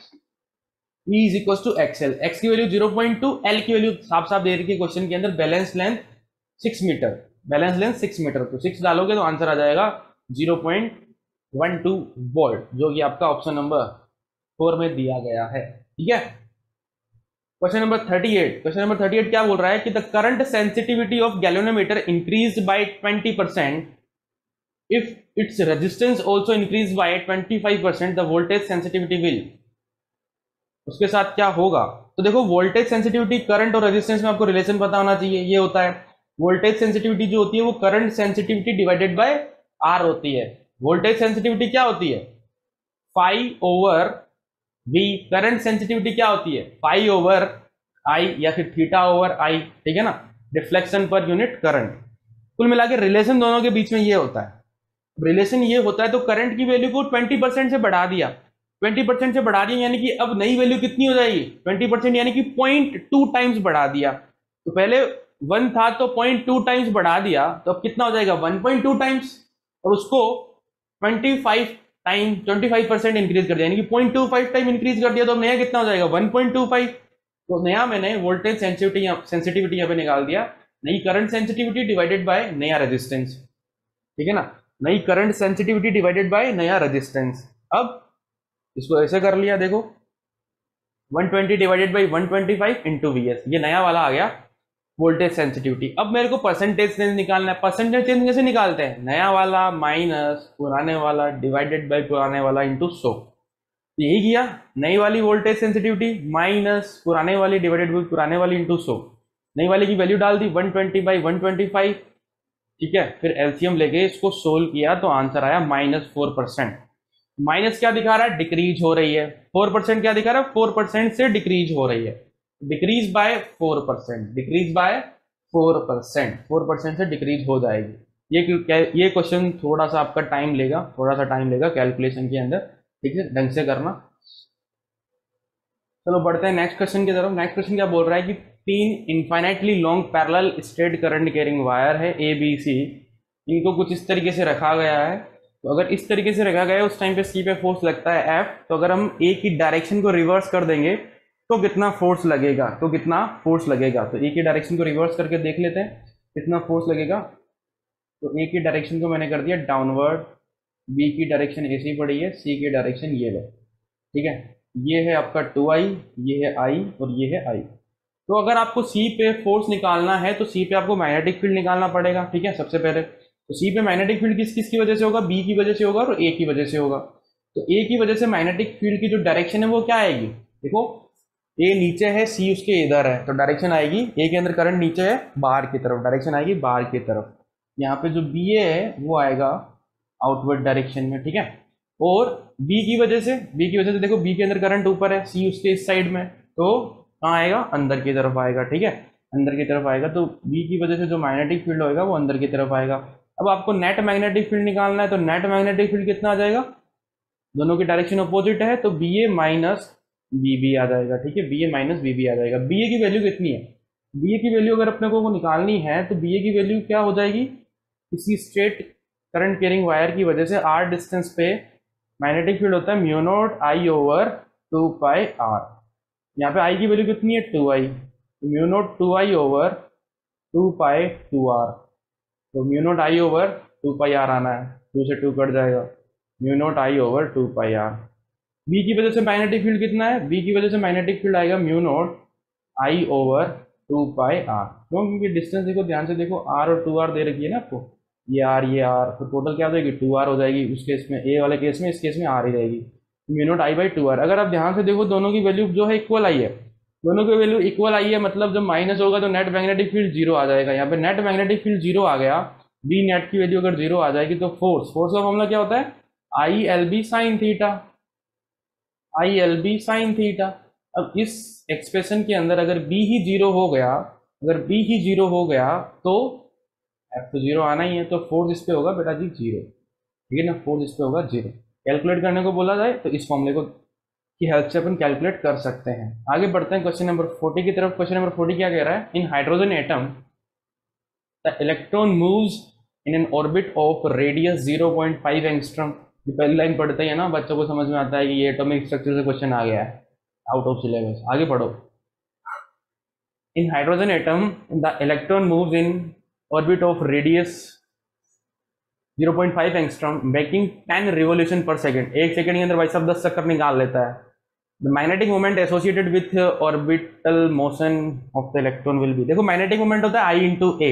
E is equal to X L, X की value zero point two, L की वैल्यू साफ साफ दे रही है क्वेश्चन के अंदर, balance length six metre, balance length six metre, तो सिक्स डालोगे तो आंसर आ जाएगा zero point one two volt, जो कि आपका ऑप्शन नंबर फोर में दिया गया है, ठीक है। Question number thirty eight, question number thirty eight क्या बोल रहा है कि the current sensitivity of galvanometer increased by twenty percent, if its resistance also increase by twenty five percent, the voltage sensitivity will, उसके साथ क्या होगा। तो देखो वोल्टेज सेंसिटिविटी, करंट और रेजिस्टेंस में आपको रिलेशन पता होना चाहिए। ये होता है वोल्टेज सेंसिटिविटी जो होती है वो current sensitivity divided by R होती है। वोल्टेज सेंसिटिविटी क्या होती है? Five over V. Current sensitivity क्या होती है? फाइव ओवर आई या फिर थीटा ओवर आई, ठीक है ना, रिफ्लेक्शन पर यूनिट करंट। कुल मिला के रिलेशन दोनों के बीच में ये होता है, रिलेशन ये होता है। तो करंट की वैल्यू को ट्वेंटी परसेंट से बढ़ा दिया, ट्वेंटी परसेंट से बढ़ा दिया, यानी कि अब नई वैल्यू कितनी हो जाएगी? ट्वेंटी परसेंट, यानी कि पॉइंट टू टाइम्स बढ़ा दिया। तो पहले वन था तो पॉइंट टू टाइम्स बढ़ा दिया, तो अब कितना हो जाएगा? वन पॉइंट टू टाइम्स, और उसको twenty five time twenty five percent increase कर दिया, यानी कि point two five time increase कर दिया। तो अब नया कितना हो जाएगा? One point two five. तो नया मैंने वोल्टेज सेंसिटिविटी सेंसिटिविटी यहाँ पे निकाल दिया, नई करंट सेंसिटिविटी डिवाइडेड बाय नया रेजिस्टेंस, ठीक है ना, नई करंट सेंसिटिविटी डिवाइडेड बाय नया रेजिस्टेंस। अब इसको ऐसे कर लिया, देखो one twenty divided by one twenty five into V S, ये नया वाला आ गया वोल्टेज सेंसिटिविटी। अब मेरे को परसेंटेज चेंज निकालना है। परसेंटेज चेंज कैसे निकालते हैं? नया वाला माइनस पुराने वाला डिवाइडेड बाय पुराने वाला इंटू सौ। यही किया, नई वाली वोल्टेज सेंसिटिविटी माइनस पुराने वाली डिवाइडेड बाय पुराने वाली इंटू सौ। नई वाली की वैल्यू डाल दी one twenty by one twenty five, ठीक है। फिर एलसीएम लेके इसको सोल्व किया तो आंसर आया माइनस फोर परसेंट। माइनस क्या दिखा रहा है? डिक्रीज हो रही है। फोर परसेंट क्या दिखा रहा है? फोर परसेंट से डिक्रीज हो रही है, decrease by four percent, decrease by four percent, four percent से डिक्रीज हो जाएगी। ये ये क्वेश्चन थोड़ा सा आपका टाइम लेगा, थोड़ा सा टाइम लेगा कैलकुलेशन के अंदर, ठीक है, ढंग से करना। चलो बढ़ते हैं नेक्स्ट क्वेश्चन की तरफ। नेक्स्ट क्वेश्चन क्या बोल रहा है कि तीन infinitely long parallel straight current carrying wire है ए बी सी, इनको कुछ इस तरीके से रखा गया है। तो अगर इस तरीके से रखा गया है उस टाइम पे सी पे फोर्स लगता है एफ, तो अगर हम ए की डायरेक्शन को रिवर्स कर देंगे तो कितना फोर्स लगेगा, तो कितना फोर्स लगेगा। तो ए की डायरेक्शन को रिवर्स करके देख लेते हैं कितना फोर्स लगेगा। तो ए की डायरेक्शन को मैंने कर दिया डाउनवर्ड, बी की डायरेक्शन ऐसी ही पड़ी है, सी की डायरेक्शन ये है, ठीक है। ये है आपका टू आई, ये है आई और ये है आई। तो अगर आपको सी पे फोर्स निकालना है तो सी पे आपको मैग्नेटिक फील्ड निकालना पड़ेगा, ठीक है। सबसे पहले तो सी पे मैग्नेटिक फील्ड किस किस की वजह से होगा? बी की वजह से होगा और ए की वजह से होगा। तो ए की वजह से मैग्नेटिक फील्ड की जो डायरेक्शन है वो क्या आएगी? देखो ए नीचे है, सी उसके इधर है, तो डायरेक्शन आएगी ए के अंदर करंट नीचे है बाहर की तरफ, डायरेक्शन आएगी बाहर की तरफ। यहाँ पे जो बी ए है वो आएगा आउटवर्ड डायरेक्शन में, ठीक है। और बी की वजह से, बी की वजह से देखो बी के अंदर करंट ऊपर है, सी उसके इस साइड में, तो कहाँ आएगा? अंदर की तरफ आएगा, ठीक है, अंदर की तरफ आएगा। तो बी की वजह से जो मैग्नेटिक फील्ड होएगा वो अंदर की तरफ आएगा। अब आपको नेट मैग्नेटिक फील्ड निकालना है, तो नेट मैग्नेटिक फील्ड कितना आ जाएगा? दोनों की डायरेक्शन अपोजिट है तो B A minus B B आ जाएगा, ठीक है, B A minus B B आ जाएगा। बी ए की वैल्यू कितनी है? बी ए की वैल्यू अगर अपने को वो निकालनी है तो बी ए की वैल्यू क्या हो जाएगी? किसी स्ट्रेट करंट कैरिंग वायर की वजह से आर डिस्टेंस पे मैग्नेटिक फील्ड होता है mu naught I over two pi R. यहाँ पे आई की वैल्यू कितनी है? Two I, mu naught two I over two pi two R. तो mu naught I over two pi R आना है, टू से टू कट जाएगा, mu naught I over two pi R. B की वजह से मैग्नेटिक फील्ड कितना है? बी की वजह से मैग्नेटिक फील्ड आएगा mu naught I over two pi R. क्यों? क्योंकि डिस्टेंस देखो, ध्यान से देखो, आर और टू आर दे रखी है ना आपको, ये आर ये आर, तो टोटल क्या हो जाएगी? टू आर हो जाएगी उस केस में, ए वाले केस में, इस केस में आर ही रहेगी, mu naught I by two R. अगर आप ध्यान से देखो दोनों की वैल्यू जो है इक्वल आई है, दोनों की वैल्यू इक्वल आई है, मतलब जब माइनस होगा तो नेट मैग्नेटिक फील्ड जीरो आ जाएगा। यहाँ पे नेट मैग्नेटिक फील्ड जीरो आ गया, बी नेट की वैल्यू अगर जीरो आ जाएगी तो फोर्स, फोर्स का फॉर्मूला क्या होता है? I L B sine theta, I L B sine theta. अब इस एक्सप्रेशन के अंदर अगर बी ही जीरो हो गया, अगर बी ही जीरो हो गया तो एफ तो जीरो आना ही है, तो फोर्स इस पर होगा बेटा जी जीरो, ठीक है ना, फोर्स इस पर होगा जीरो। कैलकुलेट करने को बोला जाए तो इस फॉर्मूले को की हेल्प से अपन कैलकुलेट कर सकते हैं। आगे बढ़ते हैं क्वेश्चन नंबर फोर्टी की तरफ। क्वेश्चन नंबर फोर्टी क्या कह रहा है? In hydrogen atom the electron moves in an orbit of radius zero point five angstrom. पहली लाइन पढ़ते हैं ना, बच्चों को समझ में आता है कि ये एटॉमिक स्ट्रक्चर से क्वेश्चन आ गया है, आउट ऑफ सिलेबस। आगे पढ़ो, in hydrogen atom the electron moves in orbit of radius zero point five angstrom, making ten revolution per second. एक सेकंड के अंदर भाई साहब दस चक्कर निकाल लेता है, The magnetic moment associated with orbital motion of the electron will be, देखो magnetic moment होता है I into A,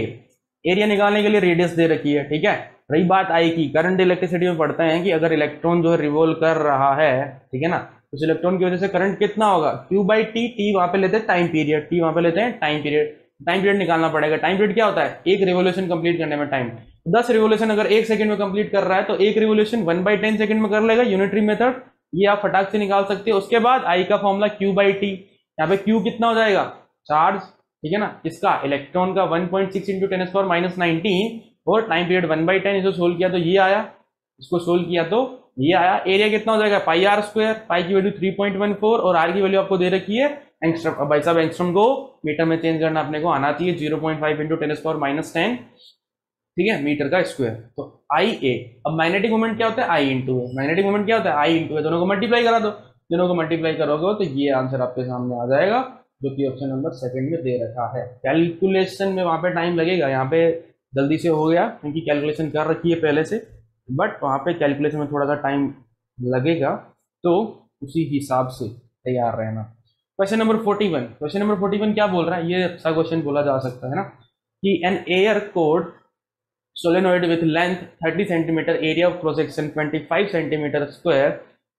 एरिया निकालने के लिए रेडियस दे रखी है, ठीक है। रही बात I की, करंट इलेक्ट्रिसिटी में पढ़ते हैं कि अगर इलेक्ट्रॉन जो है रिवॉल्व कर रहा है, ठीक है ना, उस इलेक्ट्रॉन की वजह से करंट कितना होगा, Q बाई टी, टी वहां पे लेते हैं टाइम पीरियड, टी वहां पे लेते हैं टाइम पीरियड, टाइम पीरियड निकालना पड़ेगा। टाइम पीरियड क्या होता है, एक रिवॉल्यूशन कंप्लीट करने में टाइम, दस रिवॉल्यूशन अगर एक सेकंड में कंप्लीट कर रहा है तो एक revolution one by ten second में कर लेगा, यूनिटरी मेथड, ये आप फटाक से निकाल सकते हैं। उसके बाद आई का फॉर्मूला क्यू बाई टी, यहाँ पे क्यू कितना हो जाएगा, चार्ज, ठीक है ना, इसका इलेक्ट्रॉन का one point six into ten S power minus nineteen और time period one by ten, इसको सोल्व किया तो ये आया, इसको सोल्व किया तो ये आया। एरिया कितना हो जाएगा, पाई आर स्क्वायर, पाई की वैल्यू थ्री पॉइंट वन फोर और आर की वैल्यू आपको दे रखी है एंगस्ट्रम। अब भाई साहब एंगस्ट्रम को मीटर में चेंज करना अपने को आना चाहिए, zero point five into ten S power minus ten, ठीक है, मीटर का स्क्वायर, तो आई ए। अब मैग्नेटिक मोमेंट क्या होता है, I into A, magnetic moment क्या होता है, आई इंटू ए, दोनों को मल्टीप्लाई करा दो, दोनों को मल्टीप्लाई करोगे तो ये आंसर आपके सामने आ जाएगा, जो कि ऑप्शन नंबर सेकंड में दे रखा है। कैलकुलेशन में वहाँ पे टाइम लगेगा, यहाँ पे जल्दी से हो गया क्योंकि कैलकुलेशन कर रखी है पहले से, बट वहाँ पे कैलकुलेशन में थोड़ा सा टाइम लगेगा, तो उसी हिसाब से तैयार रहना। Question number forty one, question number forty one क्या बोल रहा है, ये अच्छा क्वेश्चन बोला जा सकता है ना, कि an air cored solenoid with length thirty centimetre, area of cross section twenty five centimetre square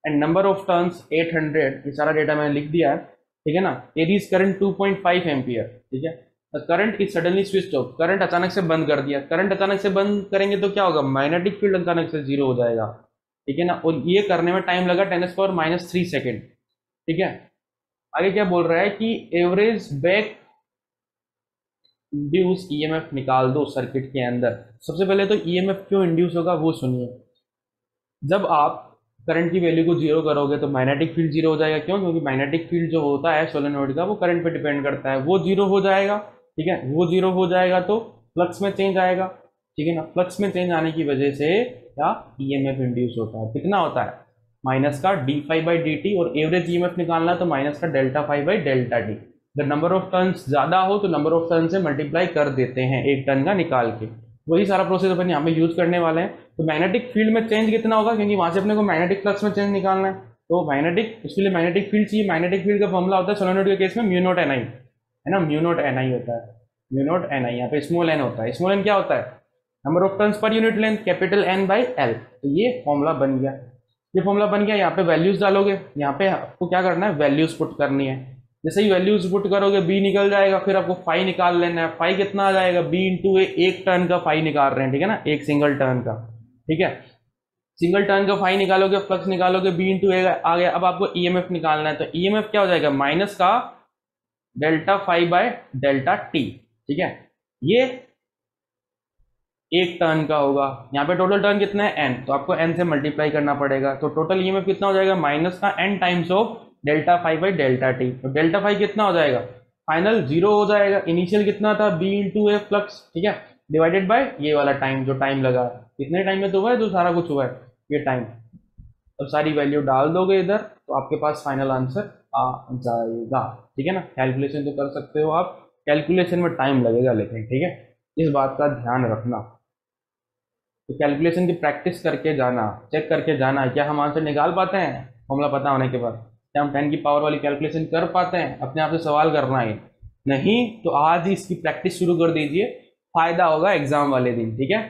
and number of turns eight hundred, ये सारा डेटा मैंने लिख दिया है, ठीक है ना। एरी is current two point five ampere, ठीक है। Current is suddenly switch off, current अचानक से बंद कर दिया, करंट अचानक से बंद करेंगे तो क्या होगा, मैग्नेटिक फील्ड अचानक से जीरो हो जाएगा, ठीक है ना, और ये करने में टाइम लगा ten S power minus three second, ठीक है। आगे क्या बोल रहा है कि एवरेज बैक इंड्यूस ईएमएफ निकाल दो सर्किट के अंदर। सबसे पहले तो ईएमएफ क्यों इंड्यूस होगा वो सुनिए। जब आप करंट की वैल्यू को जीरो करोगे तो मैग्नेटिक फील्ड जीरो हो जाएगा, क्यों, क्योंकि मैग्नेटिक फील्ड जो होता है सोलेनोइड का वो करंट पे डिपेंड करता है, वो जीरो हो जाएगा, ठीक है, वो जीरो हो जाएगा तो फ्लक्स में चेंज आएगा, ठीक है ना, फ्लक्स में चेंज आने की वजह से क्या ईएमएफ इंड्यूस होता है। कितना होता है, माइनस का d phi by d t, और एवरेज ईएमएफ निकालना है तो माइनस का delta phi by delta t. जब नंबर ऑफ टर्न्स ज़्यादा हो तो नंबर ऑफ टर्न से मल्टीप्लाई कर देते हैं एक टर्न का निकाल के, वही सारा प्रोसेस अपन यहाँ पे यूज करने वाले हैं। तो मैग्नेटिक फील्ड में चेंज कितना होगा, क्योंकि वहाँ से अपने को मैग्नेटिक फ्लक्स में चेंज निकालना है, तो मैग्नेटिक, उसके लिए मैग्नेटिक फील्ड चाहिए। मैग्नेटिक फील्ड का फॉर्मूला होता है सोलेनोइड के केस में म्यू नॉट एन आई, है ना, म्यू नॉट एन आई होता है, म्यू नॉट एन आई, यहाँ पे स्मॉल एन होता है, स्मॉल एन क्या होता है, number of turns per unit length, capital N by L. तो ये फॉर्मूला बन गया, ये फॉर्मूला बन गया। यहाँ पे वैल्यूज डालोगे, यहाँ पे आपको क्या करना है, वैल्यूज पुट करनी है। जैसे ही वैल्यूज पुट करोगे b निकल जाएगा, फिर आपको फाई निकाल लेना है। फाई कितना आ जाएगा, b इंटू ए, एक टर्न का फाई निकाल रहे हैं, ठीक है ना, एक सिंगल टर्न का, ठीक है, सिंगल टर्न का फाई निकालोगे, फ्लक्स निकालोगे, b इंटू ए आ गया। अब आपको ईएमएफ निकालना है, तो ईएमएफ क्या हो जाएगा, माइनस का delta phi by delta t, ठीक है, ये एक टर्न का होगा। यहाँ पे टोटल टर्न कितना है, एन, तो आपको एन से मल्टीप्लाई करना पड़ेगा, तो टोटल ईएमएफ कितना हो जाएगा, माइनस का N times of delta phi by delta t. तो डेल्टा फाइव कितना हो जाएगा, फाइनल जीरो हो जाएगा, इनिशियल कितना था बी इंटू ए फ्लक्स, ठीक है, डिवाइडेड बाय ये वाला टाइम जो टाइम लगा, कितने टाइम में तो हुआ है जो सारा कुछ हुआ है ये टाइम। अब सारी वैल्यू डाल दोगे इधर तो आपके पास फाइनल आंसर आ जाएगा, ठीक है ना। कैलकुलेशन तो कर सकते हो आप, कैलकुलेशन में टाइम लगेगा लेकिन, ठीक है, इस बात का ध्यान रखना। तो कैलकुलेशन की प्रैक्टिस करके जाना, चेक करके जाना क्या हम आंसर निकाल पाते हैं, फॉर्मूला पता होने के बाद हम टेन की पावर वाली कैलकुलेशन कर पाते हैं, अपने आप से सवाल करना है, नहीं तो आज ही इसकी प्रैक्टिस शुरू कर दीजिए, फायदा होगा एग्जाम वाले दिन, ठीक है।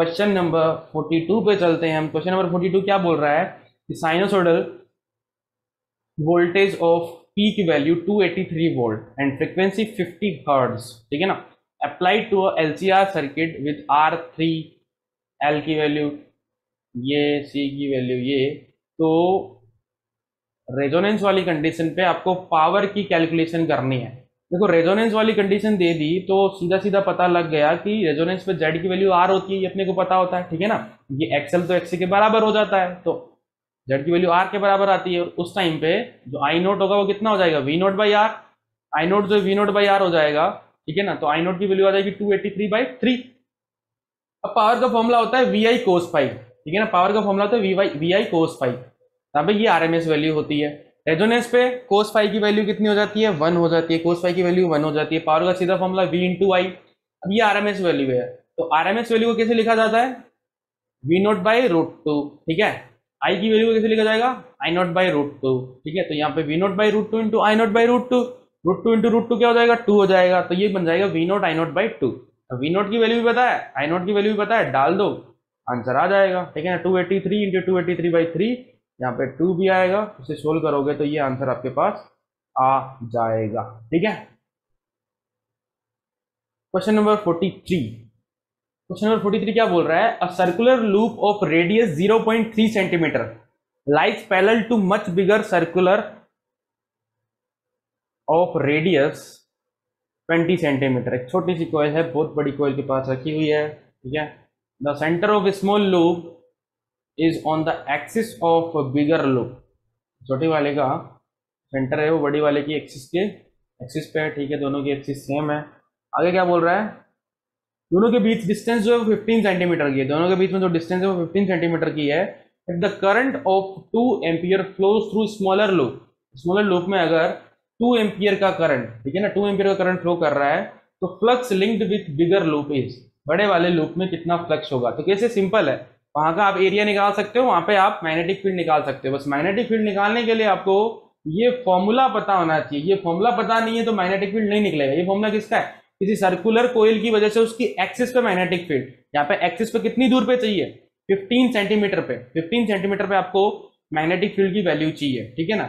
क्वेश्चन नंबर फोर्टी टू पे चलते हैं हम। क्वेश्चन नंबर फोर्टी टू क्या बोल रहा है कि sinusoidal voltage of peak value two eighty three volt and frequency fifty hertz, ठीक है ना, applied to L C R circuit with R three, L की वैल्यू ये, सी की वैल्यू ये, तो रेजोनेंस वाली कंडीशन पे आपको पावर की कैलकुलेशन करनी है। देखो रेजोनेंस वाली कंडीशन दे दी तो सीधा सीधा पता लग गया कि रेजोनेंस पे जेड की वैल्यू आर होती है, ये अपने को पता होता है, ठीक है ना, ये एक्सएल तो एक्सए के बराबर हो जाता है, तो जेड की वैल्यू आर के बराबर आती है, उस टाइम पे जो आई नोट होगा वो कितना हो जाएगा, V note by R, I naught जो वी नोट बाई आर हो जाएगा, ठीक है ना, तो आई नोट की वैल्यू आ जाएगी two eighty three by three. अब पावर का फॉर्मूला होता है वी आई कोस फाइव, ठीक है ना, पावर का फॉर्मूला होता है वी आई कोस फाइव, यहाँ पे ये आरएमएस वैल्यू होती है। रेजोनेंस पे कोस फाई की वैल्यू कितनी हो जाती है, वन हो जाती है, कोस फाई की वैल्यू वन हो जाती है, पावर का सीधा फॉर्मूला वी इंटू आई। अब ये आरएमएस वैल्यू है, तो आरएमएस वैल्यू को कैसे लिखा जाता है, V note by root two, ठीक है, आई की वैल्यू कैसे लिखा जाएगा, I not by root two. ठीक है, तो यहाँ पे V not by root two into I not by root two, root two into root two क्या हो जाएगा, टू हो जाएगा। तो ये बन जाएगा V not I not by two. V not की वैल्यू भी पता है, आई नॉट की वैल्यू भी पता है, डाल दो आंसर आ जाएगा। ठीक है ना, two eighty three into two eighty three by three, यहाँ पे टू भी आएगा, उसे सोल्व करोगे तो ये आंसर आपके पास आ जाएगा। ठीक है, question number forty three. Question number forty three क्या बोल रहा है, a circular loop of radius zero point three centimetre lies parallel to much bigger circular of radius twenty centimetre. एक छोटी सी कॉइल है, बहुत बड़ी कॉइल के पास रखी हुई है। ठीक है, the centre of small loop is on the axis of bigger loop. छोटे वाले का सेंटर है वो बड़ी वाले की एक्सिस के एक्सिस पे है। ठीक है, दोनों की एक्सिस सेम है। आगे क्या बोल रहा है, दोनों के बीच डिस्टेंस जो है वो फिफ्टीन सेंटीमीटर की है। दोनों के बीच में जो डिस्टेंस है वो फिफ्टीन सेंटीमीटर की है। If the current of two ampere flows through smaller loop, smaller loop में अगर टू एम्पियर का करंट, ठीक है ना, टू एम्पियर का करंट फ्लो कर रहा है, तो flux linked with bigger loop is, बड़े वाले लूप में कितना फ्लक्स होगा। तो कैसे, सिंपल है, वहां का आप एरिया निकाल सकते हो, वहां पे आप मैग्नेटिक फील्ड निकाल सकते हो। बस मैग्नेटिक फील्ड निकालने के लिए आपको ये फॉर्मूला पता होना चाहिए। ये फॉर्मूला पता नहीं है तो मैग्नेटिक फील्ड नहीं निकलेगा। ये फॉर्मूला किसका है, किसी सर्कुलर कोयल की वजह से उसकी एक्सिस पे मैग्नेटिक फील्ड, यहाँ पे एक्सिस पे कितनी दूर पे चाहिए, फिफ्टीन सेंटीमीटर पे, फिफ्टीन सेंटीमीटर पे आपको मैग्नेटिक फील्ड की वैल्यू चाहिए। ठीक है ना,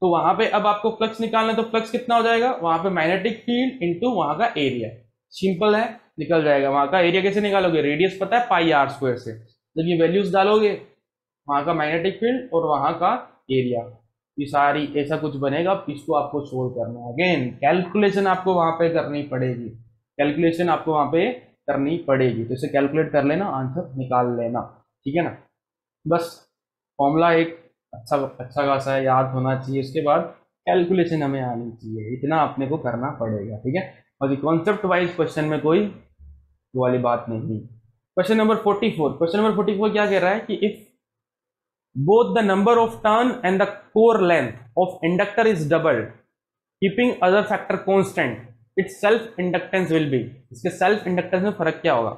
तो वहां पे अब आपको फ्लक्स निकालना है, तो फ्लक्स कितना हो जाएगा, वहां पे मैग्नेटिक फील्ड इंटू वहां का एरिया। सिंपल है, निकल जाएगा। वहां का एरिया कैसे निकालोगे, रेडियस पता है पाई आर स्क्वायर से, जब ये वैल्यूज डालोगे वहां का मैग्नेटिक फील्ड और वहां का एरिया, ये सारी ऐसा कुछ बनेगा। इसको आपको सोल्व करना है, अगेन कैलकुलेशन आपको वहां पे करनी पड़ेगी, कैलकुलेशन आपको वहां पे करनी पड़ेगी। तो इसे कैलकुलेट कर लेना, आंसर निकाल लेना। ठीक है ना, बस फॉर्मूला एक अच्छा अच्छा खासा याद होना चाहिए, उसके बाद कैलकुलेशन हमें आनी चाहिए, इतना अपने को करना पड़ेगा। ठीक है, बाकी कॉन्सेप्ट वाइज क्वेश्चन में कोई वो वाली बात नहीं। Question number forty four question number forty four क्या कह रहा है कि if both the number of turn and the core length of inductor is doubled, keeping other factor constant, its self inductance will be, इसके self inductance में फर्क क्या होगा,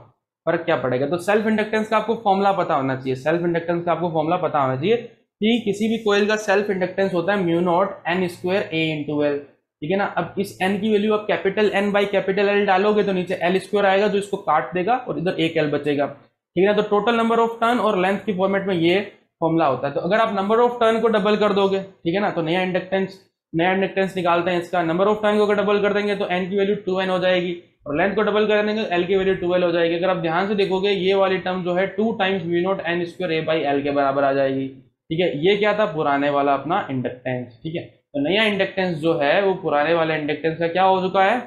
फर्क क्या पड़ेगा। तो self inductance का आपको फॉर्मूला पता होना चाहिए, self inductance का आपको फॉर्मूला पता होना चाहिए कि किसी भी कोयल का सेल्फ इंडक्टेंस होता है mu not N square A into L. ठीक है ना, अब इस एन की वैल्यू आप capital N by capital L डालोगे तो नीचे एल स्क्वायर आएगा जो इसको काट देगा और इधर एक एल बचेगा। ठीक है ना, तो टोटल नंबर ऑफ टर्न और लेंथ की फॉर्मेट में ये फॉर्मूला होता है। तो अगर आप नंबर ऑफ टर्न को डबल कर दोगे, ठीक है ना, तो नया इंडक्टेंस नया इंडक्टेंस निकालते हैं इसका। नंबर ऑफ टर्न को अगर डबल कर देंगे तो एन की वैल्यू टू एन हो जाएगी, और लेंथ को डबल कर देंगे तो एल की वैल्यू टू एल हो जाएगी। अगर आप ध्यान से देखोगे ये वाली टर्म जो है two times mu not N square A by L के बराबर आ जाएगी। ठीक है, ये क्या था, पुराने वाला अपना इंडक्टेंस। ठीक है, तो नया इंडक्टेंस जो है वो पुराने वाले इंडक्टेंस का क्या हो चुका है,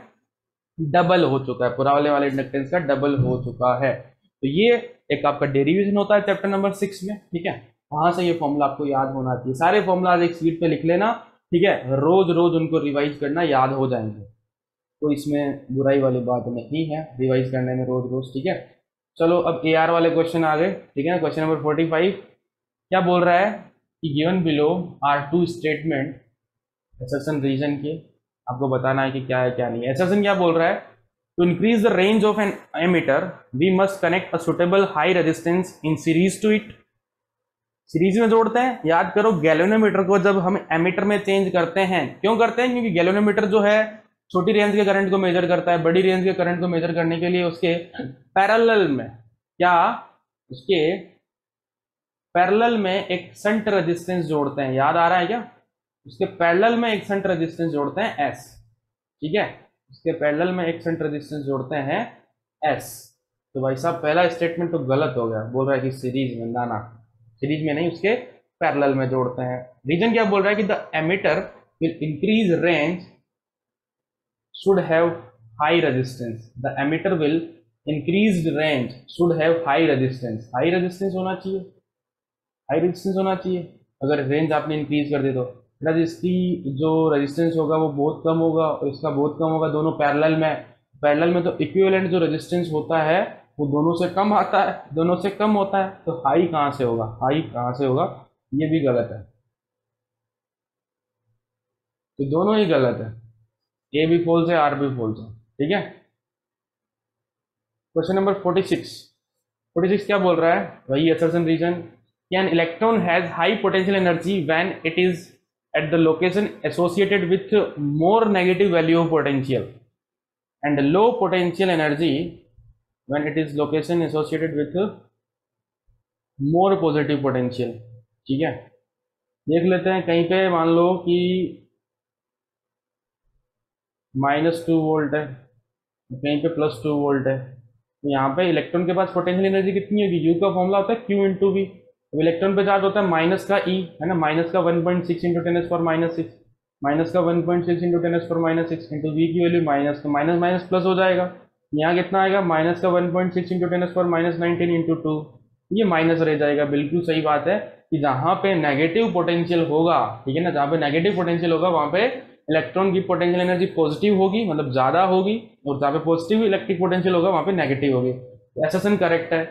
डबल हो चुका है, पुराने वाले इंडक्टेंस का डबल हो चुका है। तो ये एक आपका डेरिवेशन होता है चैप्टर नंबर सिक्स में। ठीक है, वहां से ये फॉर्मूला आपको याद होना चाहिए। सारे फॉर्मूलाज एक शीट पे लिख लेना, ठीक है, रोज रोज उनको रिवाइज करना, याद हो जाएंगे, तो इसमें बुराई वाली बात नहीं है रिवाइज करने में रोज रोज। ठीक है, चलो अब ए आर वाले क्वेश्चन आ गए। ठीक है ना, क्वेश्चन नंबर फोर्टी फाइव क्या बोल रहा है कि given below are two statement assertion reason के, आपको बताना है कि क्या है क्या नहीं है। असर्शन क्या बोल रहा है, to increase the range of an ammeter we must connect a suitable high resistance in series to it. Series में जोड़ते हैं, याद करो गैलोनोमीटर को जब हम एमीटर में चेंज करते हैं, क्यों करते हैं, क्योंकि गैलोनोमीटर जो है छोटी रेंज के करंट को मेजर करता है, बड़ी रेंज के करंट को मेजर करने के लिए उसके पैरेलल में या उसके पैरेलल में एक शंट रेजिस्टेंस जोड़ते हैं। याद आ रहा है क्या, उसके पैरेलल में एक शंट रेजिस्टेंस जोड़ते हैं एस। ठीक है, उसके पैरेलल में एक शंट रेजिस्टेंस जोड़ते हैं एस। तो भाई साहब पहला स्टेटमेंट तो गलत हो गया, बोल रहा है कि सीरीज में, ना ना सीरीज में नहीं, उसके पैरेलल में जोड़ते हैं। रीजन क्या बोल रहा है कि the ammeter will increase range should have high resistance, the ammeter will increase range should have high resistance. High resistance होना चाहिए, हाई रेजिस्टेंस होना चाहिए। अगर रेंज आपने इंक्रीज कर दी तो इसकी जो रेजिस्टेंस होगा वो बहुत कम होगा और इसका बहुत कम होगा, दोनों पैरेलल में। पैरेलल में तो इक्विवेलेंट जो रेजिस्टेंस होता है वो दोनों से कम आता है, दोनों से कम होता है, तो हाई कहाँ से होगा, हाई कहाँ से होगा, ये भी गलत है। तो दोनों ही गलत है, ए भी फॉल्स है, आर भी फॉल्स है। ठीक है, question number forty six forty six क्या बोल रहा है, वही assertion reason an electron has high potential energy when it is at the location associated with more negative value of potential, and low potential energy when it is location associated with more positive potential. ठीक है, देख लेते हैं कहीं पे मान लो कि minus two volt है, कहीं पे प्लस टू वोल्ट है, तो यहाँ पे इलेक्ट्रॉन के पास पोटेंशियल एनर्जी कितनी होगी? यू का फॉर्मूला होता है क्यू इंटू वी। अब इलेक्ट्रॉन पे चार्ज होता है माइनस का ई, है ना, माइनस का one point six into ten s for minus six, minus का one point six into ten s for minus six, into V की वैल्यू माइनस का माइनस माइनस प्लस हो जाएगा। यहाँ कितना आएगा? माइनस का one point six into ten s for minus nineteen into two, ये माइनस रह जाएगा। बिल्कुल सही बात है कि जहाँ पे नेगेटिव पोटेंशियल होगा, ठीक है ना, जहाँ पे नेगेटिव पोटेंशियल होगा वहाँ पे इलेक्ट्रॉन की पोटेंशियल एनर्जी पॉजिटिव होगी, मतलब ज़्यादा होगी, और जहाँ पे पॉजिटिव इलेक्ट्रिक पोटेंशियल होगा वहाँ पे नेगेटिव होगी। एसेसन करेक्ट है।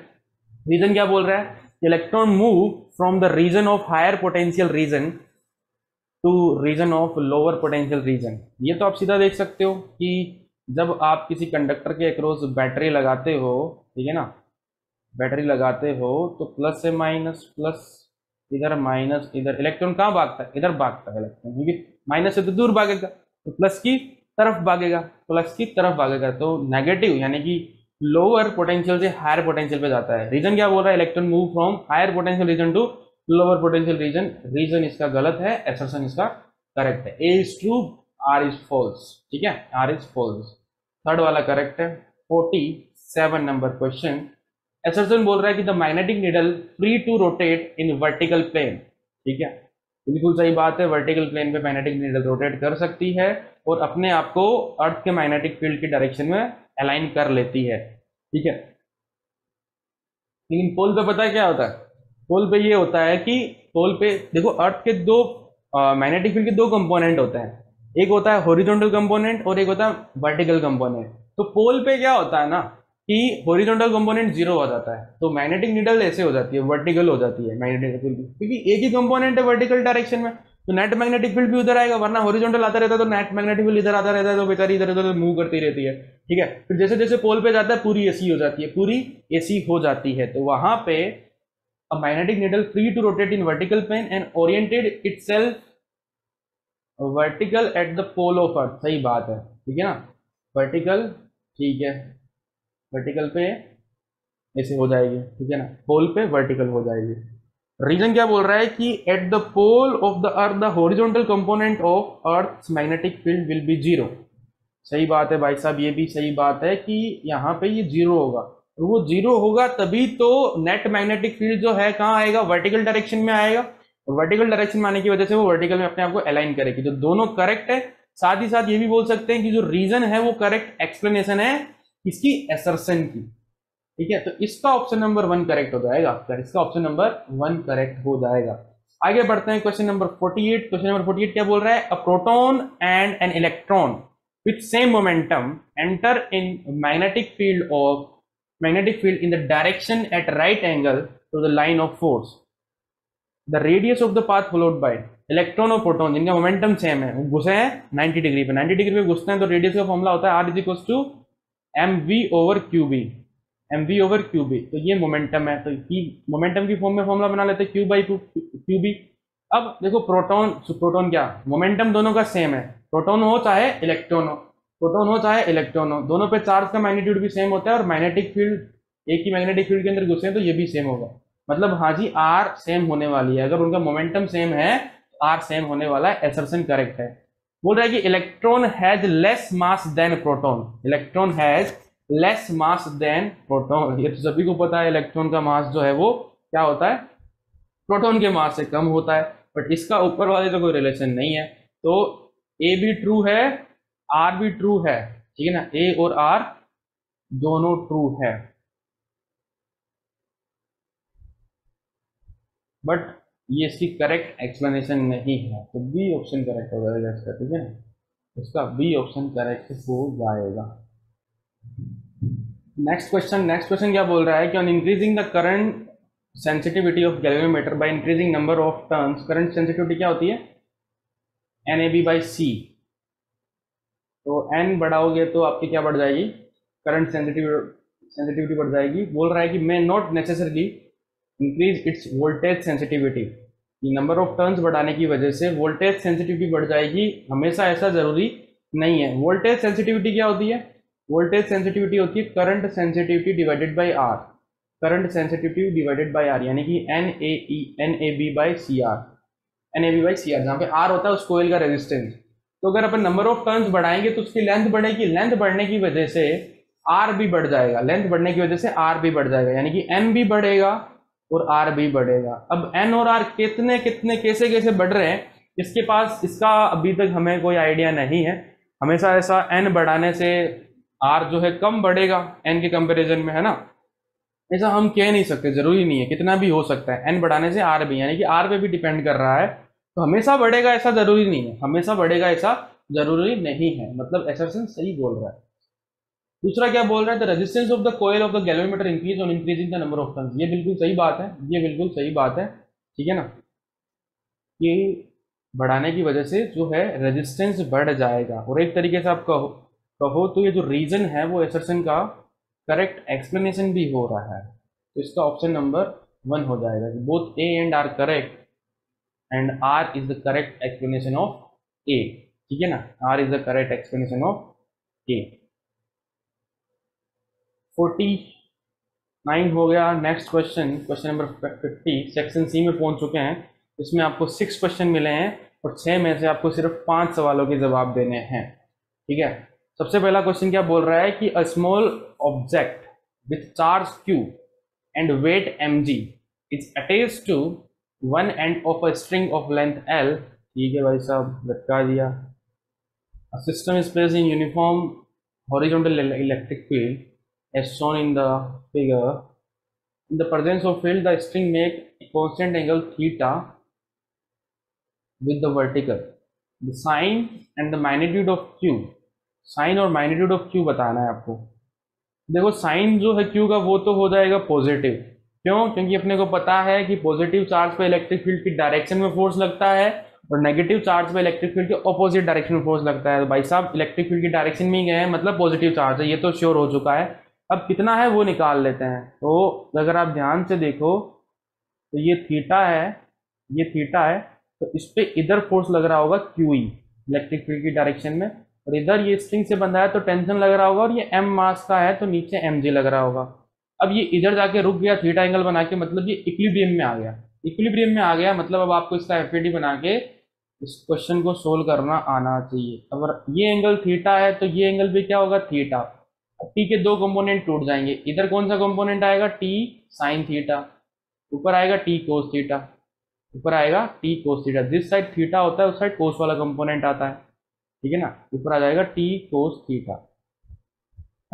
रीजन क्या बोल रहा है? Electron move from the region of higher potential region to region of lower potential region. ये तो आप सीधा देख सकते हो कि जब आप किसी कंडक्टर के अक्रॉस बैटरी लगाते हो, ठीक है ना, बैटरी लगाते हो तो प्लस से माइनस, प्लस इधर माइनस इधर, इलेक्ट्रॉन कहाँ भागता है? इधर भागता है इलेक्ट्रॉन, क्योंकि माइनस से तो दूर भागेगा तो प्लस की तरफ भागेगा, प्लस की तरफ भागेगा तो नेगेटिव यानी कि लोअर पोटेंशियल से हायर पोटेंशियल पे जाता है। रीजन क्या बोल रहा है? Electron move from higher potential region to lower potential region. Reason इसका गलत है, एसर्शन इसका करेक्ट है। A is true, R is false. ठीक है, आर इज फॉल्स। थर्ड वाला करेक्ट है। Forty seven number question, assertion बोल रहा है कि the magnetic needle free to rotate in vertical plane. ठीक है, बिल्कुल सही बात है। वर्टिकल प्लेन पे मैग्नेटिक नीडल रोटेट कर सकती है और अपने आप को अर्थ के मैग्नेटिक फील्ड के डायरेक्शन में अलाइन कर लेती है। ठीक है, लेकिन पोल पे पता है क्या होता है? पोल पे ये होता है कि पोल पे देखो, अर्थ के दो मैग्नेटिक फील्ड के दो कंपोनेंट होते हैं, एक होता है हॉरिजॉन्टल कंपोनेंट और एक होता है वर्टिकल कंपोनेंट। तो पोल पे क्या होता है ना कि हॉरिजॉन्टल कंपोनेंट जीरो हो जाता है, तो मैग्नेटिक नीडल ऐसे हो जाती है, वर्टिकल हो जाती है मैग्नेटिक फील्ड, क्योंकि एक ही कंपोनेंट है वर्टिकल डायरेक्शन में, तो नेट मैग्नेटिक फील्ड भी उधर आएगा, वरना हॉरिजॉन्टल आता रहता है तो नेट मैग्नेटिक फील्ड इधर आता रहता है, तो बेचारी इधर उधर मूव करती रहती है। ठीक है, फिर जैसे जैसे पोल पे जाता है पूरी एसी हो जाती है, पूरी एसी हो जाती है। तो वहां पे a magnetic needle free to rotate in vertical plane and oriented itself vertical at the pole of earth. सही बात है, ठीक है ना, वर्टिकल, ठीक है, वर्टिकल पे ऐसे हो जाएगी, ठीक है ना, पोल पे वर्टिकल हो जाएगी। रीजन क्या बोल रहा है? कि at the pole of the earth the horizontal component of earth's magnetic field will be zero. सही बात है भाई साहब, ये भी सही बात है कि यहाँ पे ये जीरो होगा, वो जीरो होगा तभी तो नेट मैग्नेटिक फील्ड जो है कहाँ आएगा? वर्टिकल डायरेक्शन में आएगा, वर्टिकल डायरेक्शन में आने की वजह से वो वर्टिकल में अपने आप को अलाइन करेगी। तो दोनों करेक्ट है। साथ ही साथ ये भी बोल सकते हैं कि जो रीजन है वो करेक्ट एक्सप्लेनेशन है इसकी, एसर्शन की। ठीक है, तो इसका ऑप्शन नंबर वन करेक्ट हो जाएगा आपका, इसका ऑप्शन नंबर वन करेक्ट हो जाएगा। आगे बढ़ते हैं question number forty eight. Question number forty eight क्या बोल रहा है? A proton and an electron with same momentum enter in magnetic field of magnetic field in the direction at right angle to the line of force. The radius of the path followed by electron और proton, जिनका momentum same है, घुसे हैं ninety degree पे, ninety degree पे घुसते हैं तो रेडियस का फॉर्मूला होता है R is equal to M V over Q B, M V over Q B. तो ये मोमेंटम है, तो ये मोमेंटम की फॉर्म में फॉर्मूला बना लेते हैं Q by two Q B. अब देखो प्रोटॉन, प्रोटॉन क्या मोमेंटम दोनों का सेम है, प्रोटॉन हो चाहे इलेक्ट्रॉन हो, प्रोटॉन हो चाहे इलेक्ट्रॉन हो, दोनों पे चार्ज का मैग्नीट्यूड भी सेम होता है और मैग्नेटिक फील्ड एक ही मैग्नेटिक फील्ड के अंदर घुसे हैं तो ये भी सेम होगा, मतलब हाँ जी आर सेम होने वाली है। अगर उनका मोमेंटम सेम है तो आर सेम होने वाला है। एसर्शन करेक्ट है। बोल रहा है कि electron has less mass than proton, electron has less mass than proton. ये तो सभी को पता है इलेक्ट्रॉन का मास जो है वो क्या होता है? प्रोटॉन के मास से कम होता है, बट इसका ऊपर वाले तो कोई रिलेशन नहीं है। तो ए भी ट्रू है, आर भी ट्रू है, ठीक है ना, ए और आर दोनों ट्रू है, बट ये इसकी करेक्ट एक्सप्लेनेशन नहीं है, तो बी ऑप्शन करेक्ट हो जाएगा इसका। ठीक है, इसका बी ऑप्शन करेक्ट हो जाएगा। नेक्स्ट क्वेश्चन, नेक्स्ट क्वेश्चन क्या बोल रहा है कि on increasing the current sensitivity of galvanometer by increasing number of turns, current sensitivity क्या होती है? N A B by C. तो एन बढ़ाओगे तो आपकी क्या बढ़ जाएगी? करंट सेंसिटिविटी, सेंसिटिविटी बढ़ जाएगी। बोल रहा है कि may not necessarily increase its voltage sensitivity, ये नंबर ऑफ टर्न्स बढ़ाने की वजह से वोल्टेज सेंसिटिविटी बढ़ जाएगी, हमेशा ऐसा ज़रूरी नहीं है। वोल्टेज सेंसिटिविटी क्या होती है? वोल्टेज सेंसिटिविटी होती है current sensitivity divided by R, current sensitivity divided by R यानी कि N A E N A B by C R, N A B by C R, जहाँ पे आर होता है उस कोयल का रेजिस्टेंस। तो अगर अपन नंबर ऑफ टर्न्स बढ़ाएंगे तो उसकी लेंथ बढ़ेगी, लेंथ बढ़ने की वजह से आर भी बढ़ जाएगा, लेंथ बढ़ने की वजह से आर भी बढ़ जाएगा, यानी कि एन भी बढ़ेगा और आर भी बढ़ेगा। अब एन और आर कितने कितने कैसे कैसे बढ़ रहे हैं इसके पास इसका अभी तक हमें कोई आइडिया नहीं है। हमेशा ऐसा एन बढ़ाने से आर जो है कम बढ़ेगा एन के कंपैरिजन में, है ना, ऐसा हम कह नहीं सकते, ज़रूरी नहीं है, कितना भी हो सकता है। एन बढ़ाने से आर भी, यानी कि आर पे भी डिपेंड कर रहा है। तो हमेशा बढ़ेगा ऐसा ज़रूरी नहीं है, हमेशा बढ़ेगा ऐसा ज़रूरी नहीं है, मतलब असर्शन सही बोल रहा है। दूसरा क्या बोल रहा है? The resistance of the coil of the galvanometer increase on increasing the number of turns. ये बिल्कुल सही बात है, ये बिल्कुल सही बात है, ठीक है ना, कि बढ़ाने की वजह से जो है रेजिस्टेंस बढ़ जाएगा। और एक तरीके से आप कहो कहो तो ये जो रीज़न है वो असर्शन का करेक्ट एक्सप्लेनेशन भी हो रहा है। तो इसका ऑप्शन नंबर वन हो जाएगा, both A and R correct and R is the correct explanation of A, ठीक है ना, R is the correct explanation of A. उनचास हो गया। नेक्स्ट क्वेश्चन, क्वेश्चन नंबर पचास, सेक्शन सी में पहुंच चुके हैं। इसमें आपको सिक्स क्वेश्चन मिले हैं और छः में से आपको सिर्फ पांच सवालों के जवाब देने हैं, ठीक है। सबसे पहला क्वेश्चन क्या बोल रहा है कि a small object with charge Q and weight M G is attached to one end of a string of length L, ठीक है भाई साहब, लटका दिया। A system is placed in uniform horizontal electric field as shown in the figure. In the presence of field, the string make a constant angle theta with the vertical. The sign and the magnitude of Q. Sign और magnitude of Q बताना है आपको। देखो sign जो है Q का वो तो हो जाएगा पॉजिटिव, क्यों? क्योंकि अपने को पता है कि पॉजिटिव चार्ज पर इलेक्ट्रिक फील्ड की डायरेक्शन में फोर्स लगता है और नेगेटिव चार्ज पे इलेक्ट्रिक फील्ड के ऑपोजिट डायरेक्शन में फोर्स लगता है। तो भाई साहब इलेक्ट्रिक फील्ड की डायरेक्शन में ही गए हैं, मतलब पॉजिटिव चार्ज है, ये तो श्योर हो चुका है। अब कितना है वो निकाल लेते हैं। तो अगर आप ध्यान से देखो तो ये थीटा है, ये थीटा है, तो इस पर इधर फोर्स लग रहा होगा क्यू ई इलेक्ट्रिक फील्ड की डायरेक्शन में, और इधर ये स्ट्रिंग से बंधा है तो टेंशन लग रहा होगा, और ये एम मास का है तो नीचे एम जी लग रहा होगा। अब ये इधर जाके रुक गया थीटा एंगल बना के, मतलब ये इक्विलिब्रियम में आ गया, इक्विलिब्रियम में आ गया मतलब अब आपको इसका एफ ए डी बना के इस क्वेश्चन को सोल्व करना आना चाहिए। अगर ये एंगल थीटा है तो ये एंगल भी क्या होगा थीटा। टी के दो कंपोनेंट टूट जाएंगे, इधर कौन सा कंपोनेंट आएगा टी साइन थीटा, ऊपर आएगा टी कोस थीटा, ऊपर आएगा टी कोस थीटा, जिस साइड थीटा होता है उस साइड कोस वाला कंपोनेंट आता है, ठीक है ना, ऊपर आ जाएगा टी कोस थीटा।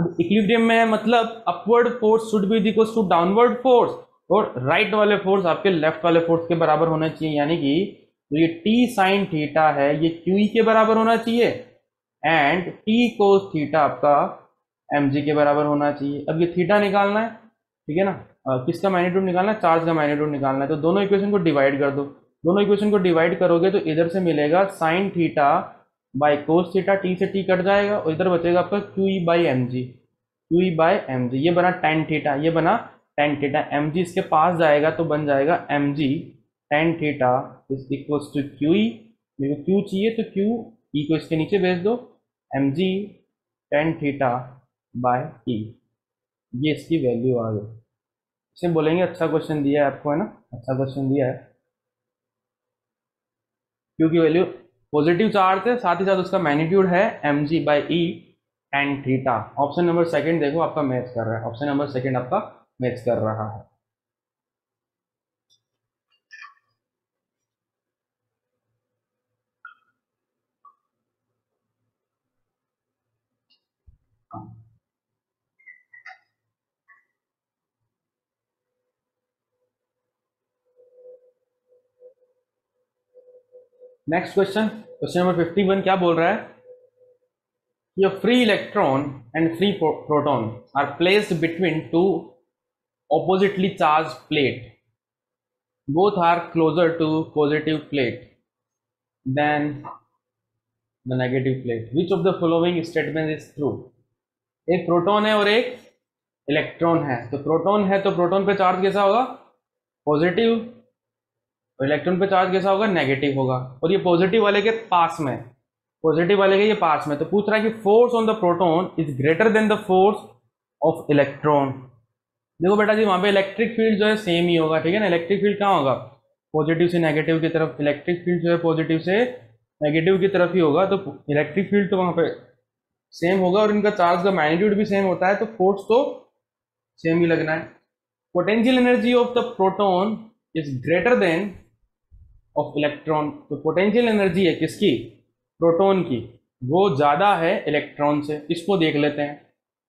अब इक्विलिब्रियम में है मतलब upward force should be equals to downward force, और राइट वाले फोर्स आपके लेफ्ट वाले फोर्स के बराबर होना चाहिए, यानी कि तो ये टी साइन थीटा है ये क्यू ई के बराबर होना चाहिए एंड टी कोस थीटा आपका एम जी के बराबर होना चाहिए। अब ये थीटा निकालना है, ठीक है ना, आ, किसका मैग्नीट्यूड निकालना है, चार्ज का मैग्नीट्यूड निकालना है। तो दोनों इक्वेशन को डिवाइड कर दो, दोनों इक्वेशन को डिवाइड करोगे तो इधर से मिलेगा sine theta by cos theta, T से टी कट जाएगा, और इधर बचेगा आपका Q E by M G, Q E by M G, ये बना टेन थीटा, ये बना टेन थीटा, एम जी इसके पास जाएगा तो बन जाएगा M G tan theta is equals to Q E, मेरे को क्यू चाहिए तो क्यू ई को इसके नीचे भेज दो, M G tan theta by E, ये इसकी वैल्यू आ गई। इसे बोलेंगे अच्छा क्वेश्चन दिया है आपको, है ना, अच्छा क्वेश्चन दिया है। क्यू की वैल्यू पॉजिटिव चार्ज है, साथ ही साथ उसका मैग्नीट्यूड है M G by E tan theta. Option number second देखो आपका मैच कर रहा है, ऑप्शन नंबर सेकेंड आपका मैच कर रहा है। नेक्स्ट क्वेश्चन, क्वेश्चन नंबर इक्यावन क्या बोल रहा है कि a free electron and free proton are placed between two oppositely charge plate, both are closer to positive plate than the negative plate, which of the following statement is true. एक proton है और एक electron है, तो proton है तो proton पे charge कैसा होगा पॉजिटिव और इलेक्ट्रॉन पे चार्ज कैसा होगा, नेगेटिव होगा। और ये पॉजिटिव वाले के पास में, पॉजिटिव वाले के ये पास में, तो पूछ रहा है कि force on the proton is greater than the force of electron. देखो बेटा जी वहाँ पे इलेक्ट्रिक फील्ड जो है सेम ही होगा, ठीक है ना। इलेक्ट्रिक फील्ड कहाँ होगा, पॉजिटिव से नेगेटिव की तरफ, इलेक्ट्रिक फील्ड जो है पॉजिटिव से नेगेटिव की तरफ ही होगा, तो इलेक्ट्रिक फील्ड तो वहाँ पे सेम होगा और इनका चार्ज का मैग्नीट्यूड भी सेम होता है, तो फोर्स तो सेम ही लगना है। Potential energy of the proton is greater than of electron, तो पोटेंशियल एनर्जी है किसकी, प्रोटॉन की, वो ज़्यादा है इलेक्ट्रॉन से। इसको देख लेते हैं,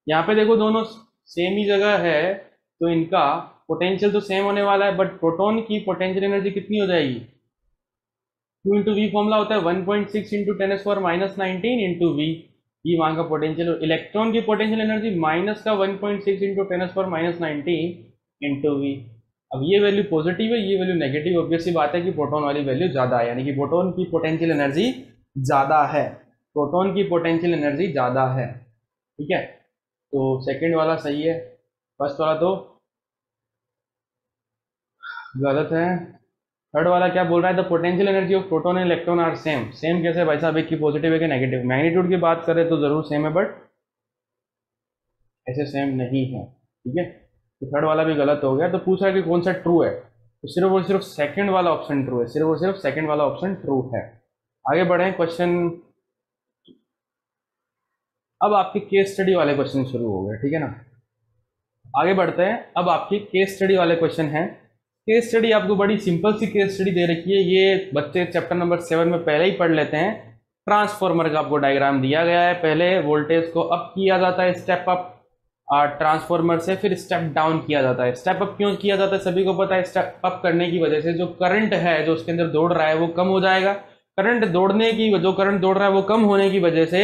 यहाँ पे देखो दोनों सेम ही जगह है तो इनका पोटेंशियल तो सेम होने वाला है, बट प्रोटॉन की पोटेंशियल एनर्जी कितनी हो जाएगी, टू इंटू वी फॉर्मूला होता है, one point six into ten S power minus nineteen into V, ये वहाँ का पोटेंशियल। इलेक्ट्रॉन की पोटेंशियल एनर्जी माइनस का one point six into ten S power minus nineteen into V. अब ये value positive है, ये वैल्यू नेगेटिव, ऑब्वियसली बात है कि प्रोटॉन वाली वैल्यू ज़्यादा है, यानी कि प्रोटॉन की पोटेंशियल एनर्जी ज़्यादा है, प्रोटॉन की पोटेंशियल एनर्जी ज़्यादा है, ठीक है। तो सेकेंड वाला सही है, फर्स्ट वाला तो गलत है। थर्ड वाला क्या बोल रहा है, the potential energy of proton and electron are same. Same कैसे भाई साहब, एक की पॉजिटिव है कि नेगेटिव, मैग्नीट्यूड की बात करें तो ज़रूर सेम है बट ऐसे सेम नहीं है, ठीक है। तो थर्ड वाला भी गलत हो गया। तो पूछा कि कौन सा ट्रू है, तो सिर्फ और सिर्फ सेकेंड वाला ऑप्शन ट्रू है, सिर्फ और सिर्फ सेकेंड वाला ऑप्शन ट्रू है। आगे बढ़ें, क्वेश्चन, अब आपके केस स्टडी वाले क्वेश्चन शुरू हो गए, ठीक है ना। आगे बढ़ते हैं, अब आपकी केस स्टडी वाले क्वेश्चन हैं। केस स्टडी आपको बड़ी सिंपल सी केस स्टडी दे रखी है, ये बच्चे चैप्टर नंबर सेवन में पहले ही पढ़ लेते हैं। ट्रांसफॉर्मर का आपको डायग्राम दिया गया है, पहले वोल्टेज को अप किया जाता है स्टेप अप ट्रांसफॉर्मर से, फिर स्टेप डाउन किया जाता है। स्टेप अप क्यों किया जाता है, सभी को पता है, स्टेप अप करने की वजह से जो करंट है जो उसके अंदर दौड़ रहा है वो कम हो जाएगा, करंट दौड़ने की जो करंट दौड़ रहा है वो कम होने की वजह से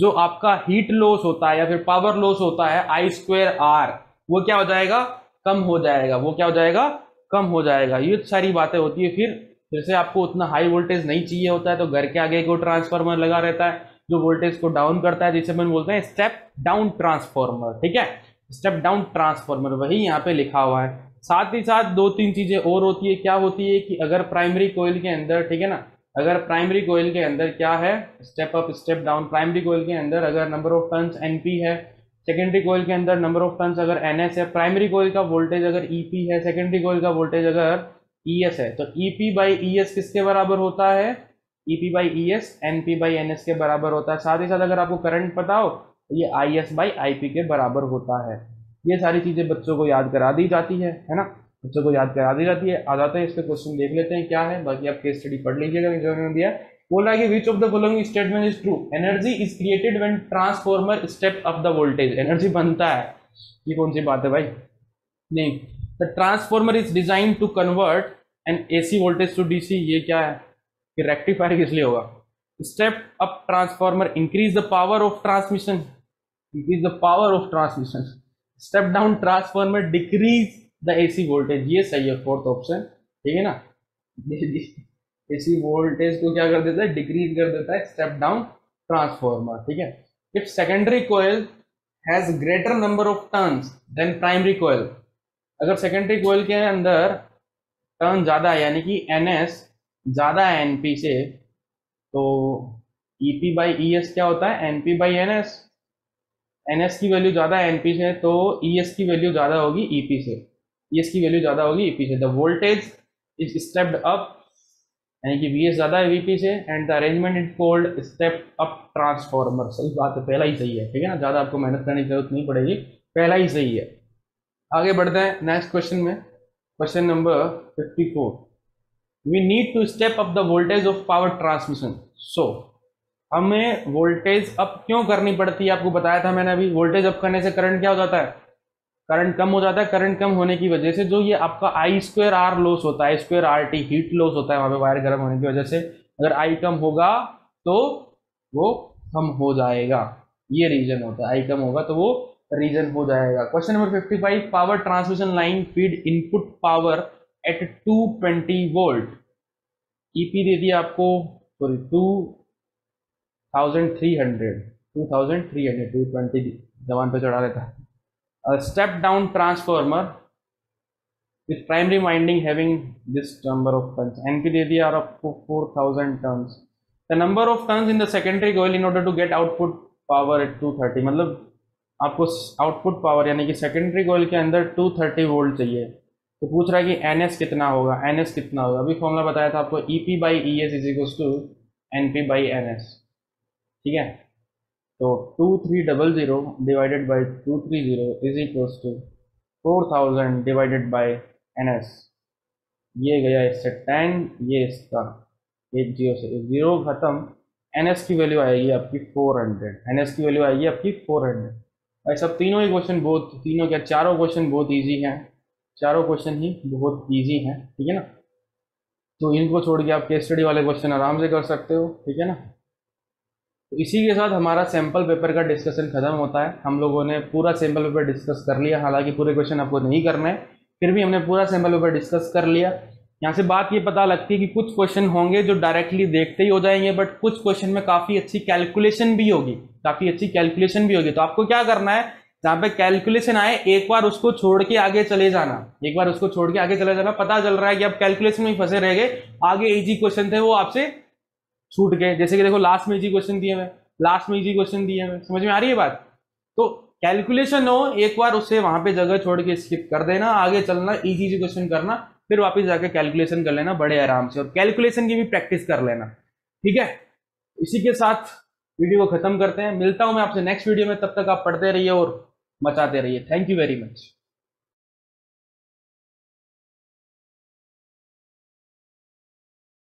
जो आपका हीट लॉस होता है या फिर पावर लॉस होता है आई स्क्वायर आर, वो क्या हो जाएगा, कम हो जाएगा, वो क्या हो जाएगा, कम हो जाएगा। ये सारी बातें होती है। फिर जैसे आपको उतना हाई वोल्टेज नहीं चाहिए होता है तो घर के आगे को ट्रांसफार्मर लगा रहता है जो वोल्टेज को डाउन करता है, जिसे हम बोलते हैं स्टेप डाउन ट्रांसफार्मर, ठीक है, स्टेप डाउन ट्रांसफार्मर, वही यहाँ पे लिखा हुआ है। साथ ही साथ दो तीन चीजें और होती है, क्या होती है कि अगर प्राइमरी कोयल के अंदर, ठीक है ना, अगर प्राइमरी कोयल के अंदर क्या है, step up step down, primary coil के अंदर अगर नंबर ऑफ टर्न्स एनपी है, सेकेंडरी कोयल के अंदर नंबर ऑफ टर्न्स अगर एनएस है, प्राइमरी कोयल का वोल्टेज अगर ईपी है, सेकेंडरी कोयल का वोल्टेज अगर ईएस है, तो ईपी बाई ईएस किसके बराबर होता है, EP by ES NP by NS के बराबर होता है। साथ ही साथ अगर आपको करंट पता हो तो ये आईएस बाई आईपी के बराबर होता है। ये सारी चीज़ें बच्चों को याद करा दी जाती है है ना, बच्चों को याद करा दी जाती है। आ जाते हैं इसके क्वेश्चन देख लेते हैं क्या है, बाकी आप केस स्टडी पढ़ लीजिएगा। इन्होंने दिया, बोल रहा है कि which of the following statement is true, energy is created when transformer step up the voltage, energy बनता है, ये कौन सी बात है भाई, नहीं। The transformer is design to convert an AC voltage to DC, ये क्या है कि रेक्टिफायर किस लिए होगा। Step up transformer increase the power of transmission, increase the power of transmission. Step down transformer decrease the AC voltage, ये सही है, फोर्थ ऑप्शन, ठीक है ना। एसी वोल्टेज को क्या कर देता है, डिक्रीज कर देता है स्टेप डाउन ट्रांसफॉर्मर, ठीक है। If secondary coil has greater number of turns than primary coil, अगर सेकेंडरी कोयल के अंदर टर्न ज़्यादा है यानी कि एनएस ज़्यादा है एनपी से, तो ईपी बाई ईएस क्या होता है, एनपी बाई एनएस, एनएस की वैल्यू ज़्यादा है एनपी से तो ईएस की वैल्यू ज़्यादा होगी ईपी से, इसकी वैल्यू ज़्यादा होगी ईपी से। The voltage is stepped up, यानी कि वीएस ज़्यादा है वीपी से, and the arrangement is called step up transformer. सही बात है, पहला ही सही है, ठीक है ना, ज़्यादा आपको मेहनत करने की जरूरत नहीं पड़ेगी, पहला ही सही है। आगे बढ़ते हैं नेक्स्ट क्वेश्चन में, question number fifty four, we need to step up the voltage of power transmission. So हमें वोल्टेज अप क्यों करनी पड़ती है, आपको बताया था मैंने अभी, वोल्टेज अप करने से करंट क्या हो जाता है, करंट कम हो जाता है, करंट कम होने की वजह से जो ये आपका आई स्क्वायर आर लॉस होता है, I square R T heat loss होता है वहाँ पे वायर गर्म होने की वजह से, अगर आई कम होगा तो वो कम हो जाएगा, ये रीजन होता है, आई कम होगा तो वो रीजन हो जाएगा। Question number fifty five, power transmission line feed input power at two twenty volt, E P दे दिया आपको, sorry two thousand three hundred, two thousand three hundred, two twenty जवान पे चढ़ा रहता है। Step down transformer with primary winding having this number of turns. N P दे दिया और आपको four thousand turns. The number of turns in the secondary coil in order to get output power at two thirty, मतलब आपको output power यानी कि secondary coil के अंदर two thirty वोल्ट चाहिए. तो पूछ रहा है कि N S कितना होगा, N S कितना होगा. अभी फॉर्मूला बताया था आपको E P by E S is equals to N P by N S. ठीक है, तो two three zero zero divided by two thirty is equals to four thousand divided by N S. ये गया इससे ten, ये इसका एक zero से एक जीरो खत्म. N S की वैल्यू आएगी आपकी four hundred, N S की वैल्यू आएगी आपकी four hundred. भाई सब तीनों ही क्वेश्चन बहुत, तीनों क्या चारों क्वेश्चन बहुत इजी हैं, चारों क्वेश्चन ही बहुत इजी हैं. ठीक है ना, तो इनको छोड़ के आप केस स्टडी वाले क्वेश्चन आराम से कर सकते हो. ठीक है ना, तो इसी के साथ हमारा सैम्पल पेपर का डिस्कशन ख़त्म होता है. हम लोगों ने पूरा सैम्पल पेपर डिस्कस कर लिया, हालांकि पूरे क्वेश्चन आपको नहीं करना है, फिर भी हमने पूरा सैम्पल पेपर डिस्कस कर लिया. यहाँ से बात ये पता लगती है कि कुछ क्वेश्चन होंगे जो डायरेक्टली देखते ही हो जाएंगे, बट कुछ क्वेश्चन में काफ़ी अच्छी कैलकुलेशन भी होगी, काफ़ी अच्छी कैलकुलेशन भी होगी. तो आपको क्या करना है, जहाँ पर कैलकुलेशन आए एक बार उसको छोड़ के आगे चले जाना, एक बार उसको छोड़ के आगे चले जाना. पता चल रहा है कि आप कैलकुलेशन में फंसे रह गए, आगे इजी क्वेश्चन थे वो आपसे छूट गए. जैसे कि देखो लास्ट में इजी क्वेश्चन दिए हैं, लास्ट में इजी क्वेश्चन दिए हैं. समझ में आ रही है बात. तो कैलकुलेशन हो एक बार उसे वहां पे जगह छोड़ के स्किप कर देना, आगे चलना, इजी इजी क्वेश्चन करना, फिर वापस जाकर कैलकुलेशन कर लेना बड़े आराम से, और कैलकुलेशन की भी प्रैक्टिस कर लेना. ठीक है, इसी के साथ वीडियो को खत्म करते हैं. मिलता हूँ मैं आपसे नेक्स्ट वीडियो में, तब तक आप पढ़ते रहिए और मचाते रहिए. Thank you very much.